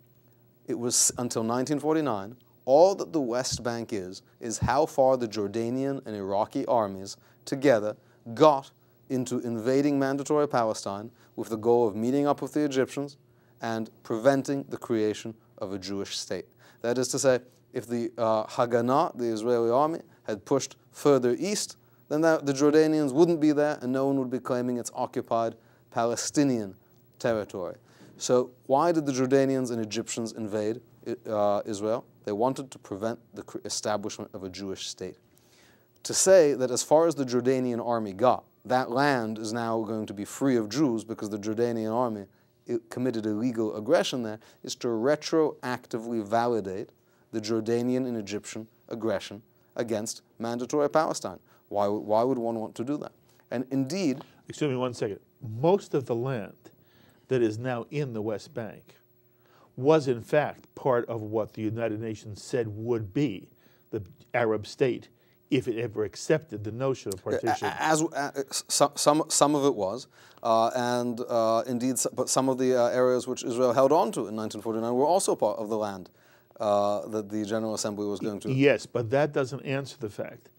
It was until nineteen forty-nine. All that the West Bank is, is how far the Jordanian and Iraqi armies together got into invading Mandatory Palestine with the goal of meeting up with the Egyptians and preventing the creation of a Jewish state. That is to say, if the uh, Haganah, the Israeli army, had pushed further east, then that, the Jordanians wouldn't be there and no one would be claiming it's occupied Palestinian territory. So why did the Jordanians and Egyptians invade uh, Israel? They wanted to prevent the establishment of a Jewish state. To say that as far as the Jordanian army got, that land is now going to be free of Jews because the Jordanian army committed illegal aggression there, is to retroactively validate the Jordanian and Egyptian aggression against Mandatory Palestine. Why, why would one want to do that? And indeed... Excuse me one second. Most of the land that is now in the West Bank was in fact part of what the United Nations said would be the Arab state, if it ever accepted the notion of partition. As, as, some, some of it was, uh, and uh, indeed, but some of the uh, areas which Israel held on to in nineteen forty-nine were also part of the land uh, that the General Assembly was going to. Yes, but that doesn't answer the fact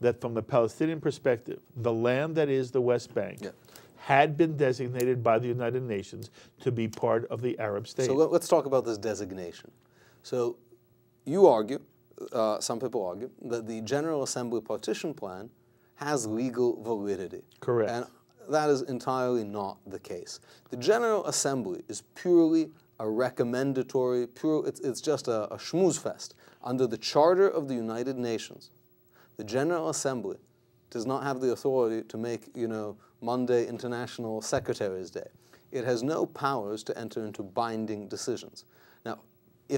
that from the Palestinian perspective, the land that is the West Bank, yeah, had been designated by the United Nations to be part of the Arab state. So let's talk about this designation. So you argue, Uh, some people argue, that the General Assembly partition plan has legal validity. Correct. And that is entirely not the case. The General Assembly is purely a recommendatory, pure, it's, it's just a, a schmooze fest. Under the Charter of the United Nations, the General Assembly does not have the authority to make, you know, Monday International Secretary's Day. It has no powers to enter into binding decisions. Now,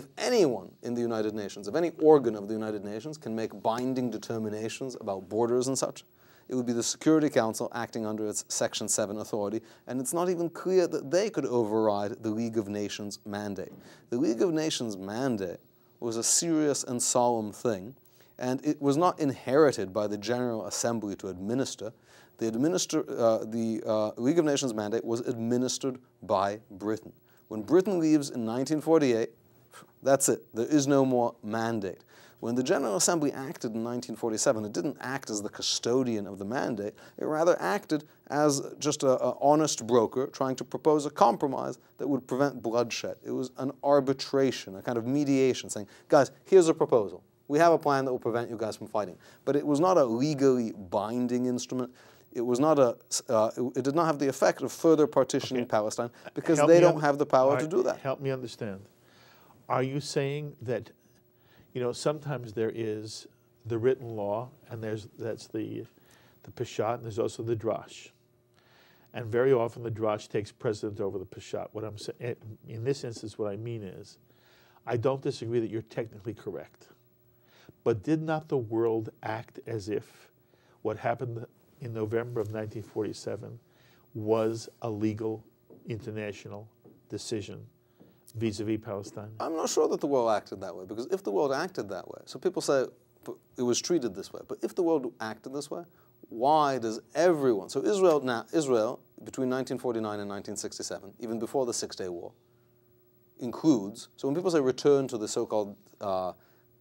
if anyone in the United Nations, if any organ of the United Nations can make binding determinations about borders and such, It would be the Security Council acting under its Section seven authority, and it's not even clear that they could override the League of Nations mandate. The League of Nations mandate was a serious and solemn thing, and it was not inherited by the General Assembly to administer. The, administer, uh, the uh, League of Nations mandate was administered by Britain. When Britain leaves in nineteen forty-eight, that's it. There is no more mandate. When the General Assembly acted in nineteen forty-seven, it didn't act as the custodian of the mandate. It rather acted as just an honest broker trying to propose a compromise that would prevent bloodshed. It was an arbitration, a kind of mediation, saying, guys, here's a proposal. We have a plan that will prevent you guys from fighting. But it was not a legally binding instrument. It was not a, uh, it did not have the effect of further partitioning okay. Palestine because help they don't have the power right, to do that. Help me understand. Are you saying that, you know, sometimes there is the written law, and there's that's the, the Peshat, and there's also the Drash. And very often the Drash takes precedence over the Peshat. What I'm saying, in this instance, what I mean is, I don't disagree that you're technically correct. But did not the world act as if what happened in November of nineteen forty-seven was a legal international decision vis-a-vis Palestine? I'm not sure that the world acted that way, because if the world acted that way, so people say it was treated this way, but if the world acted this way, why does everyone, so Israel now, Israel between nineteen forty-nine and nineteen sixty-seven, even before the Six Day War, includes, so when people say return to the so-called uh,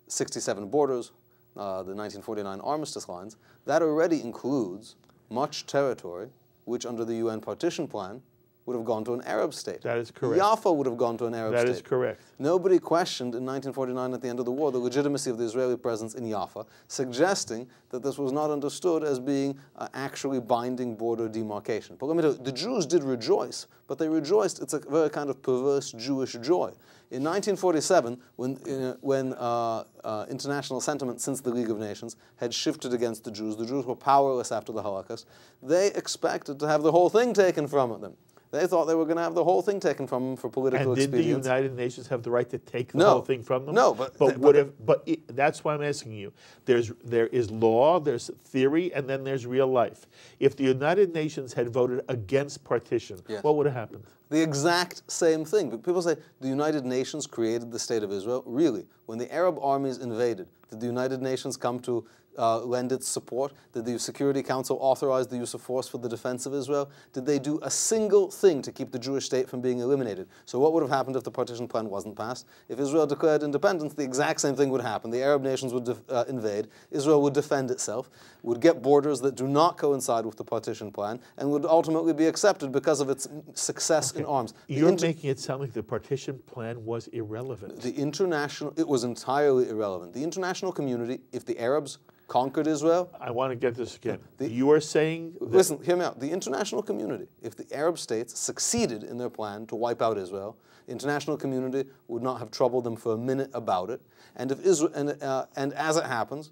sixty-seven borders, uh, the nineteen forty-nine armistice lines, that already includes much territory which under the U N partition plan would have gone to an Arab state. That is correct. Yaffa would have gone to an Arab state. That is correct. Nobody questioned in nineteen forty-nine at the end of the war the legitimacy of the Israeli presence in Yaffa, suggesting that this was not understood as being uh, actually binding border demarcation. But let me tell you, the Jews did rejoice, but they rejoiced. It's a very kind of perverse Jewish joy. In nineteen forty-seven, when, uh, when uh, uh, international sentiment since the League of Nations had shifted against the Jews, the Jews were powerless after the Holocaust, they expected to have the whole thing taken from them. They thought they were going to have the whole thing taken from them for political expediency. And did the United Nations have the right to take the no, whole thing from them? No, but... But, they, would but, have, but it, that's why I'm asking you. There's, there is law, there's theory, and then there's real life. If the United Nations had voted against partition, yes. what would have happened? The exact same thing. But people say, the United Nations created the State of Israel. Really, when the Arab armies invaded, did the United Nations come to... Uh, lend its support? Did the Security Council authorize the use of force for the defense of Israel? Did they do a single thing to keep the Jewish state from being eliminated? So what would have happened if the partition plan wasn't passed? If Israel declared independence, the exact same thing would happen. The Arab nations would uh, invade, Israel would defend itself, would get borders that do not coincide with the partition plan, and would ultimately be accepted because of its success okay. in arms. The You're making it sound like the partition plan was irrelevant. The international, it was entirely irrelevant. The international community, if the Arabs conquered Israel. I want to get this again. The, you are saying... That listen, hear me out. The international community, if the Arab states succeeded in their plan to wipe out Israel, the international community would not have troubled them for a minute about it. And, if Israel, and, uh, and as it happens,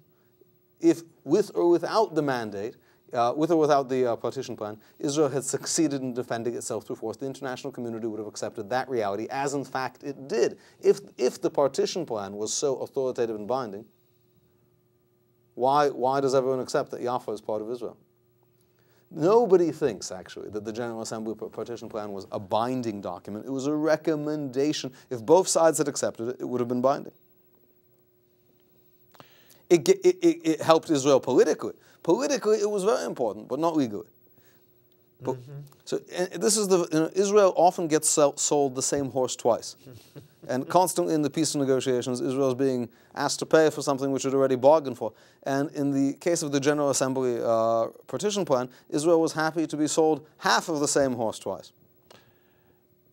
if with or without the mandate, Uh, with or without the uh, partition plan, Israel had succeeded in defending itself through force. The international community would have accepted that reality, as in fact it did. If, if the partition plan was so authoritative and binding, why, why does everyone accept that Yaffa is part of Israel? Nobody thinks, actually, that the General Assembly partition plan was a binding document. It was a recommendation. If both sides had accepted it, it would have been binding. It, it, it, it helped Israel politically. Politically, it was very important, but not legally. But, mm-hmm. So and this is the, you know, Israel often gets sold the same horse twice. And constantly in the peace negotiations, Israel is being asked to pay for something which it already bargained for. And in the case of the General Assembly uh, partition plan, Israel was happy to be sold half of the same horse twice.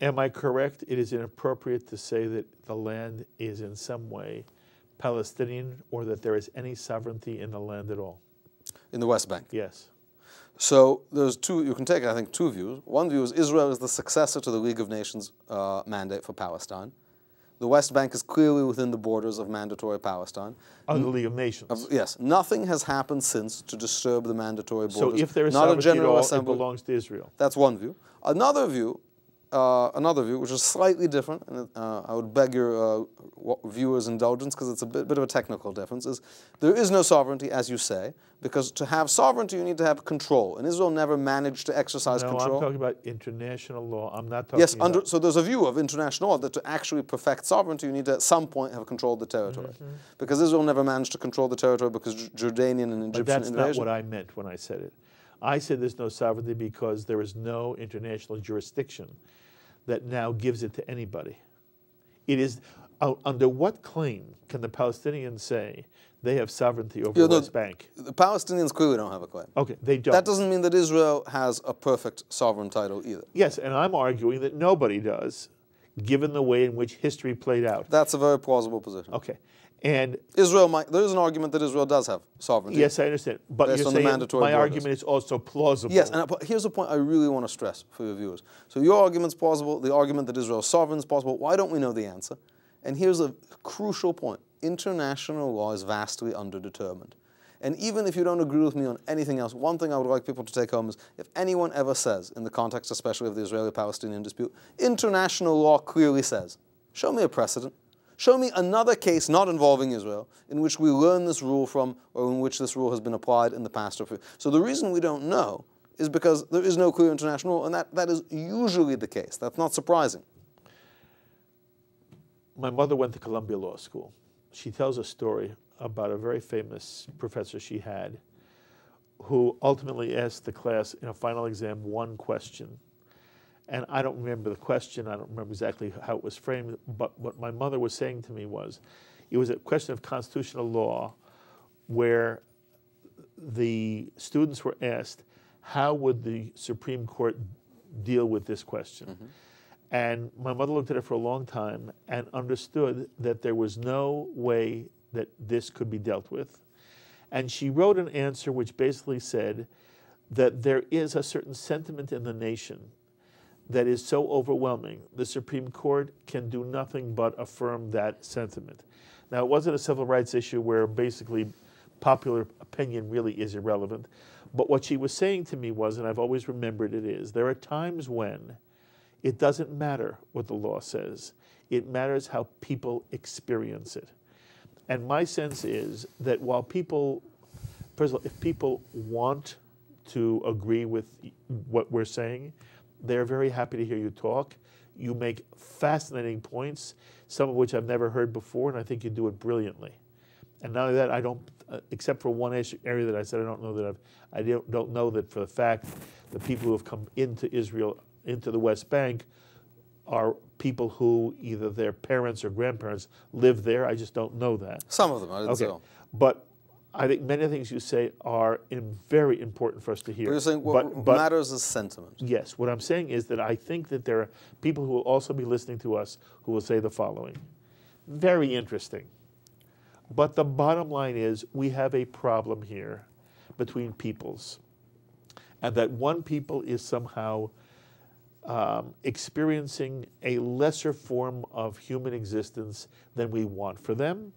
Am I correct? It is inappropriate to say that the land is in some way Palestinian or that there is any sovereignty in the land at all? In the West Bank? Yes. So there's two, you can take, I think, two views. One view is Israel is the successor to the League of Nations uh, mandate for Palestine. The West Bank is clearly within the borders of Mandatory Palestine. Under the League of Nations? Of, yes. Nothing has happened since to disturb the mandatory borders. So if there is not a General Assembly, it belongs to Israel? That's one view. Another view uh, another view, which is slightly different, and uh, I would beg your uh, viewers' indulgence because it's a bit, bit of a technical difference, is there is no sovereignty, as you say, because to have sovereignty, you need to have control, and Israel never managed to exercise no, control. No, I'm talking about international law. I'm not talking yes, about... Yes, so there's a view of international law that to actually perfect sovereignty, you need to at some point have controlled the territory, mm-hmm. because Israel never managed to control the territory because Jordanian and Egyptian invasion... But that's invasion. Not what I meant when I said it. I said there's no sovereignty because there is no international jurisdiction that now gives it to anybody. It is, uh, under what claim can the Palestinians say they have sovereignty over yeah, the no, West Bank? The Palestinians clearly don't have a claim. Okay, they don't. That doesn't mean that Israel has a perfect sovereign title either. Yes, and I'm arguing that nobody does, given the way in which history played out. That's a very plausible position. Okay. And Israel, might, there is an argument that Israel does have sovereignty. Yes, I understand. But you're saying my borders. argument is also plausible. Yes, and I, here's a point I really want to stress for your viewers. So your argument's plausible, the argument that Israel's sovereign is plausible. Why don't we know the answer? And here's a crucial point. International law is vastly underdetermined. And even if you don't agree with me on anything else, one thing I would like people to take home is if anyone ever says, in the context especially of the Israeli-Palestinian dispute, international law clearly says, show me a precedent. Show me another case not involving Israel in which we learn this rule from or in which this rule has been applied in the past. So the reason we don't know is because there is no clear international rule, and that, that is usually the case. That's not surprising. My mother went to Columbia Law School. She tells a story about a very famous professor she had who ultimately asked the class in a final exam one question. And I don't remember the question, I don't remember exactly how it was framed, but what my mother was saying to me was, it was a question of constitutional law where the students were asked, how would the Supreme Court deal with this question? Mm-hmm. And my mother looked at it for a long time and understood that there was no way that this could be dealt with. And she wrote an answer which basically said that there is a certain sentiment in the nation that is so overwhelming, the Supreme Court can do nothing but affirm that sentiment. Now, it wasn't a civil rights issue where basically popular opinion really is irrelevant, but what she was saying to me was, and I've always remembered it is, there are times when it doesn't matter what the law says, it matters how people experience it. And my sense is that while people, first of all, if people want to agree with what we're saying, they're very happy to hear you talk. You make fascinating points, some of which I've never heard before, and I think you do it brilliantly. And not only that, I don't, uh, except for one issue, area that I said I don't know that I've, I don't, don't know that for the fact the people who have come into Israel, into the West Bank, are people who either their parents or grandparents live there. I just don't know that. Some of them, I didn't okay. so. But I think many things you say are in very important for us to hear. But you're saying what but, but, matters is sentiment. Yes. What I'm saying is that I think that there are people who will also be listening to us who will say the following. Very interesting. But the bottom line is we have a problem here between peoples. And that one people is somehow um, experiencing a lesser form of human existence than we want for them.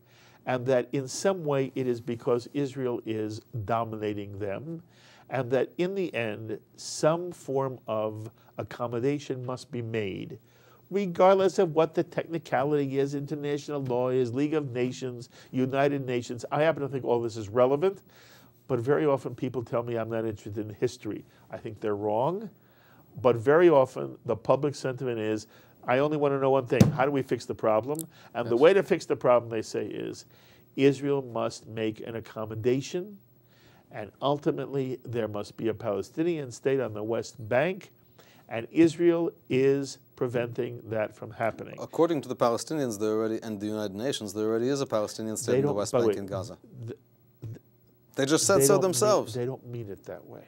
And that in some way it is because Israel is dominating them, and that in the end some form of accommodation must be made, regardless of what the technicality is, international law is, League of Nations, United Nations. I happen to think all this is relevant, but very often people tell me I'm not interested in history. I think they're wrong, but very often the public sentiment is, I only want to know one thing. How do we fix the problem? And yes. the way to fix the problem, they say, is Israel must make an accommodation, and ultimately there must be a Palestinian state on the West Bank, and Israel is preventing that from happening. According to the Palestinians there already, and the United Nations, there already is a Palestinian state in the West Bank in Gaza. Th th they just said they so themselves. Mean, they don't mean it that way.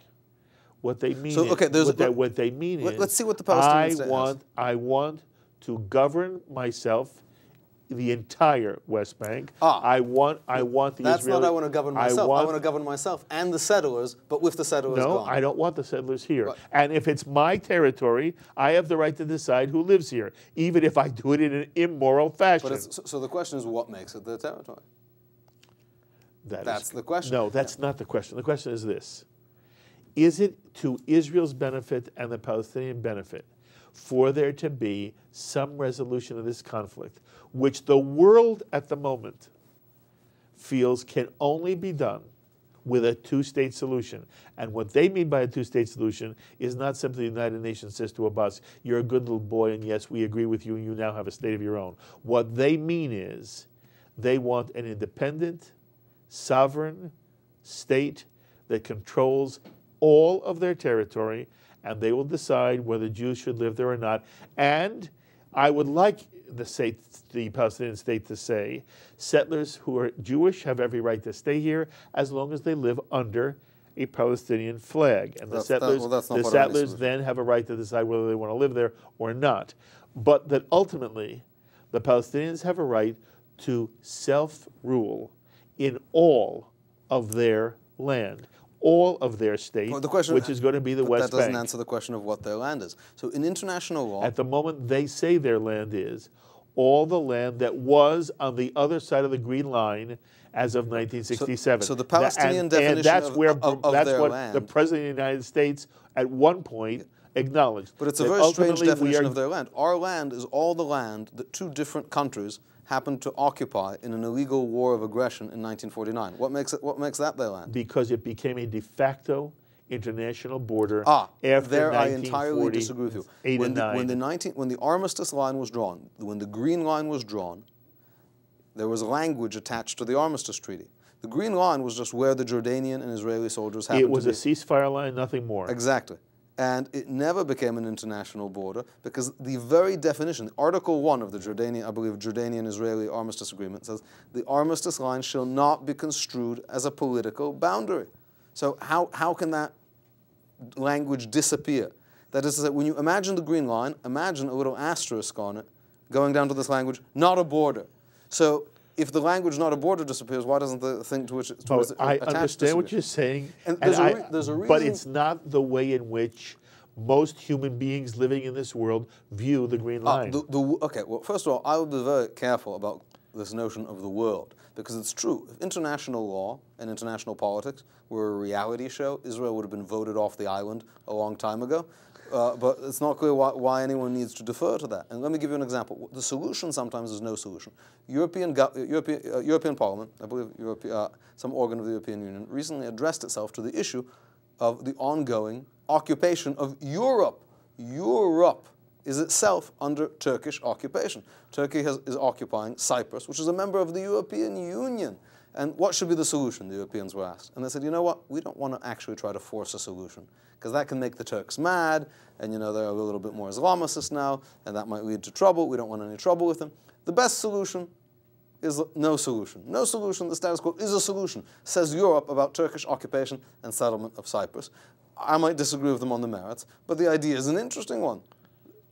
What they mean so, okay, is, what, they, what they mean is, let's see what the Palestinians I want, has. I want to govern myself, the entire West Bank. Ah, I want, I want the that's Israeli. That's not I want to govern myself. I want, I want to govern myself and the settlers, but with the settlers no, gone. No, I don't want the settlers here. Right. And if it's my territory, I have the right to decide who lives here, even if I do it in an immoral fashion. But it's, so the question is, what makes it their territory? That that's is, the question. No, that's yeah. not the question. The question is this. Is it to Israel's benefit and the Palestinian benefit for there to be some resolution of this conflict, which the world at the moment feels can only be done with a two-state solution. And what they mean by a two-state solution is not simply the United Nations says to Abbas, you're a good little boy, and yes, we agree with you, and you now have a state of your own. What they mean is they want an independent, sovereign state that controls all of their territory, and they will decide whether Jews should live there or not. And I would like the, state, the Palestinian state to say, settlers who are Jewish have every right to stay here as long as they live under a Palestinian flag. And the that's settlers, that, well, that's the settlers then have a right to decide whether they want to live there or not. But that ultimately, the Palestinians have a right to self-rule in all of their land, all of their state, well, the question, which is going to be the West Bank. But that doesn't answer the question of what their land is. So in international law... At the moment, they say their land is all the land that was on the other side of the Green Line as of nineteen sixty-seven. So, so the Palestinian that, and, definition and that's of, where, of, of that's their what land... the President of the United States at one point acknowledged. But it's a very strange definition are, of their land. Our land is all the land that two different countries happened to occupy in an illegal war of aggression in nineteen forty-nine. What makes it? What makes that their land? Because it became a de facto international border. Ah, after there I entirely disagree with you. Eight when, and the, nine. When, the 19, when the armistice line was drawn, when the Green Line was drawn, there was language attached to the armistice treaty. The Green Line was just where the Jordanian and Israeli soldiers happened to be. It was a ceasefire line, nothing more. Exactly. And it never became an international border because the very definition, Article one of the Jordanian, I believe, Jordanian-Israeli Armistice Agreement says the armistice line shall not be construed as a political boundary. So how, how can that language disappear? That is to say, when you imagine the Green Line, imagine a little asterisk on it going down to this language, not a border. So if the language not a border disappears, why doesn't the thing to which it's oh, attached I understand disappear? What you're saying, and and there's I, a there's a reason. But it's not the way in which most human beings living in this world view the Green Line. Uh, the, the, okay, well, first of all, I would be very careful about this notion of the world, because it's true. If international law and international politics were a reality show, Israel would have been voted off the island a long time ago. Uh, but it's not clear why, why anyone needs to defer to that. And let me give you an example. The solution sometimes is no solution. European, European, uh, European Parliament, I believe Europe, uh, some organ of the European Union, recently addressed itself to the issue of the ongoing occupation of Europe. Europe is itself under Turkish occupation. Turkey has, is occupying Cyprus, which is a member of the European Union. And what should be the solution, the Europeans were asked. And they said, you know what, we don't want to actually try to force a solution, because that can make the Turks mad, and you know, they're a little bit more Islamicist now, and that might lead to trouble. We don't want any trouble with them. The best solution is no solution. No solution, the status quo is a solution, says Europe about Turkish occupation and settlement of Cyprus. I might disagree with them on the merits, but the idea is an interesting one.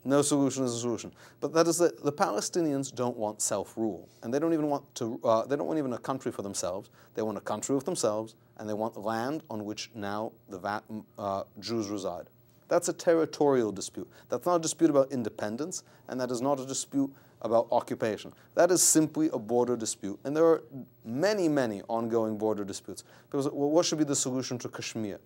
No solution is a solution. But that is that the Palestinians don't want self-rule, and they don't even want to. Uh, they don't want even a country for themselves. They want a country with themselves, and they want land on which now the uh, Jews reside. That's a territorial dispute. That's not a dispute about independence, and that is not a dispute about occupation. That is simply a border dispute, and there are many, many ongoing border disputes. People say, well, what should be the solution to Kashmir?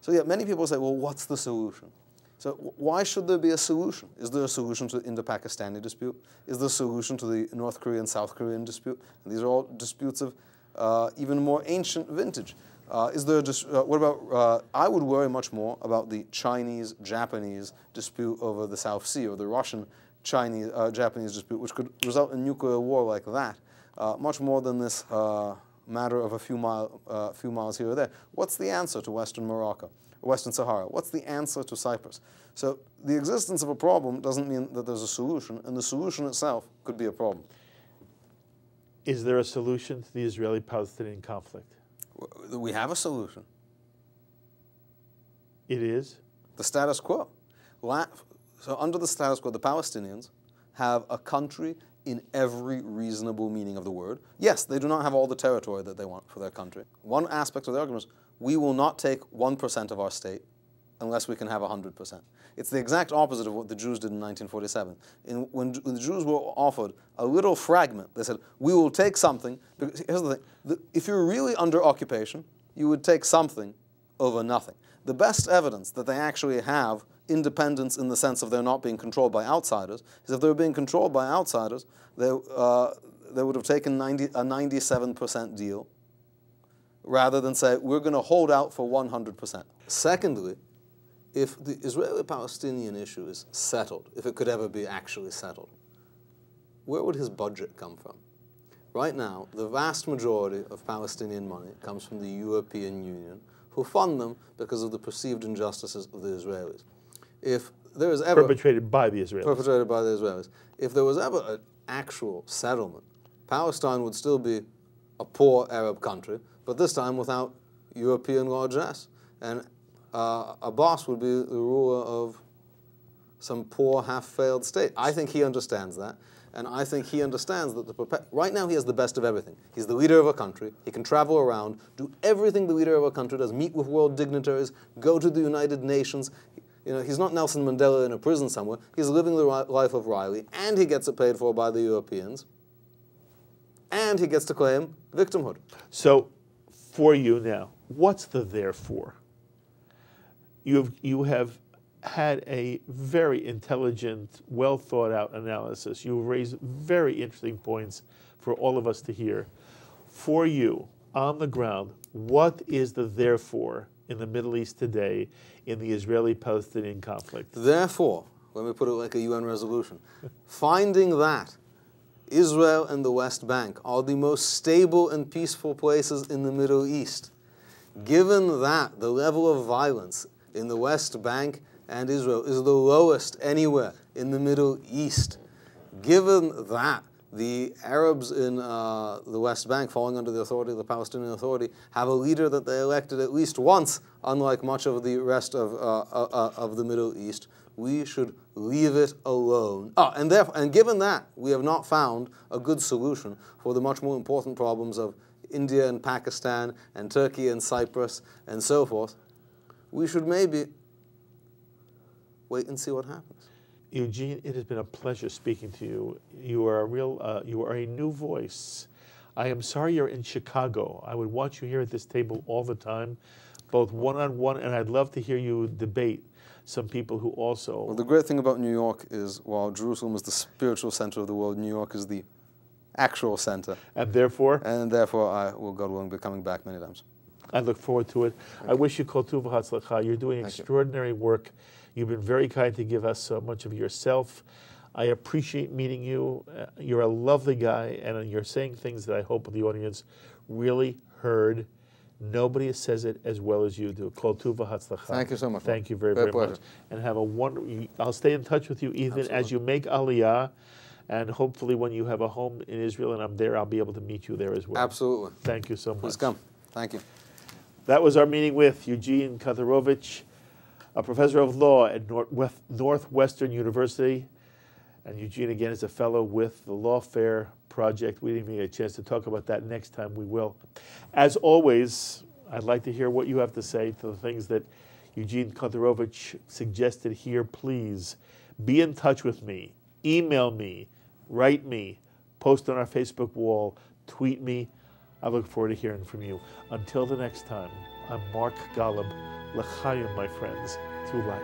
So yeah, many people say, well, what's the solution? So why should there be a solution? Is there a solution to the Indo-Pakistani dispute? Is there a solution to the North Korean, South Korean dispute? And these are all disputes of uh, even more ancient vintage. Uh, is there a dis uh, what about, uh, I would worry much more about the Chinese-Japanese dispute over the South Sea, or the Russian-Chinese, uh, Japanese dispute, which could result in nuclear war like that, uh, much more than this uh, matter of a few, mile, uh, few miles here or there. What's the answer to Western Morocco? Western Sahara. What's the answer to Cyprus? So the existence of a problem doesn't mean that there's a solution, and the solution itself could be a problem. Is there a solution to the Israeli-Palestinian conflict? We have a solution. It is? The status quo. So under the status quo, the Palestinians have a country in every reasonable meaning of the word. Yes, they do not have all the territory that they want for their country. One aspect of the argument is, we will not take one percent of our state unless we can have one hundred percent. It's the exact opposite of what the Jews did in nineteen forty-seven. In, when, when the Jews were offered a little fragment, they said, we will take something. Because here's the thing. The, if you're really under occupation, you would take something over nothing. The best evidence that they actually have independence in the sense of they're not being controlled by outsiders, is if they were being controlled by outsiders, they, uh, they would have taken ninety, a ninety-seven percent deal rather than say, we're going to hold out for one hundred percent. Secondly, if the Israeli-Palestinian issue is settled, if it could ever be actually settled, where would his budget come from? Right now, the vast majority of Palestinian money comes from the European Union, who fund them because of the perceived injustices of the Israelis. If there is ever perpetrated by the Israelis. Perpetrated by the Israelis. If there was ever an actual settlement, Palestine would still be a poor Arab country, but this time without European largesse. And uh, Abbas would be the ruler of some poor, half-failed state. I think he understands that. And I think he understands that the right now he has the best of everything. He's the leader of a country. He can travel around, do everything the leader of a country does, meet with world dignitaries, go to the United Nations. You know, he's not Nelson Mandela in a prison somewhere. He's living the life of Riley, and he gets it paid for by the Europeans, and he gets to claim victimhood. So for you now, what's the therefore? You've, you have... had a very intelligent, well thought out analysis. You raised very interesting points for all of us to hear. For you, on the ground, what is the therefore in the Middle East today in the Israeli-Palestinian conflict? Therefore, let me put it like a U N resolution, finding that Israel and the West Bank are the most stable and peaceful places in the Middle East, given that the level of violence in the West Bank and Israel is the lowest anywhere in the Middle East. Given that the Arabs in uh, the West Bank, falling under the authority of the Palestinian Authority, have a leader that they elected at least once, unlike much of the rest of, uh, uh, of the Middle East, we should leave it alone. Ah, and, therefore, and given that, we have not found a good solution for the much more important problems of India and Pakistan and Turkey and Cyprus and so forth, we should maybe wait and see what happens. Eugene, it has been a pleasure speaking to you. You are a real, uh, you are a new voice. I am sorry you're in Chicago. I would want you here at this table all the time, both one-on-one, and I'd love to hear you debate some people who also... Well, the great thing about New York is while Jerusalem is the spiritual center of the world, New York is the actual center. And therefore? And therefore, I will, God willing, be coming back many times. I look forward to it. Thank I you. wish you kol tuv v'hatzlacha. You're doing Thank extraordinary you. work. You've been very kind to give us so much of yourself. I appreciate meeting you. Uh, you're a lovely guy, and you're saying things that I hope the audience really heard. Nobody says it as well as you do. Kol tuv v'hatzlacha. Thank you so much. Thank you very, very, very much. And have a wonderful, I'll stay in touch with you, Ethan, Absolutely. as you make Aliyah, and hopefully when you have a home in Israel and I'm there, I'll be able to meet you there as well. Absolutely. Thank you so much. Please come. Thank you. That was our meeting with Eugene Kontorovich, a professor of law at Northwestern University. And Eugene, again, is a fellow with the Lawfare Project. We didn't even get a chance to talk about that. Next time we will. As always, I'd like to hear what you have to say to the things that Eugene Kontorovich suggested here. Please be in touch with me. Email me. Write me. Post on our Facebook wall. Tweet me. I look forward to hearing from you. Until the next time, I'm Mark Golub. L'Chaim, my friends, through life.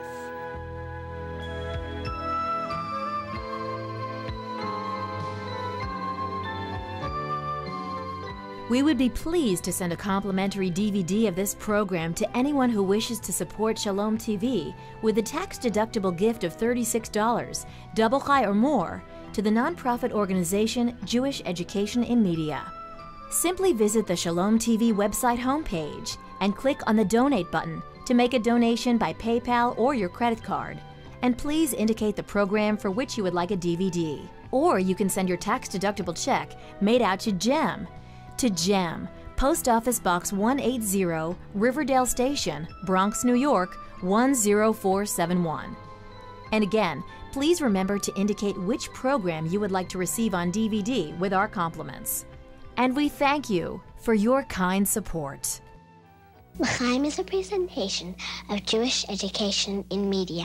We would be pleased to send a complimentary D V D of this program to anyone who wishes to support Shalom T V with a tax-deductible gift of thirty-six dollars, double high or more, to the nonprofit organization Jewish Education and Media. Simply visit the Shalom T V website homepage and click on the Donate button to make a donation by PayPal or your credit card. And please indicate the program for which you would like a D V D. Or you can send your tax-deductible check made out to J E M. To J E M, Post Office Box one eighty, Riverdale Station, Bronx, New York, one zero four seven one. And again, please remember to indicate which program you would like to receive on D V D with our compliments. And we thank you for your kind support. L'Chaim is a presentation of Jewish Education in Media.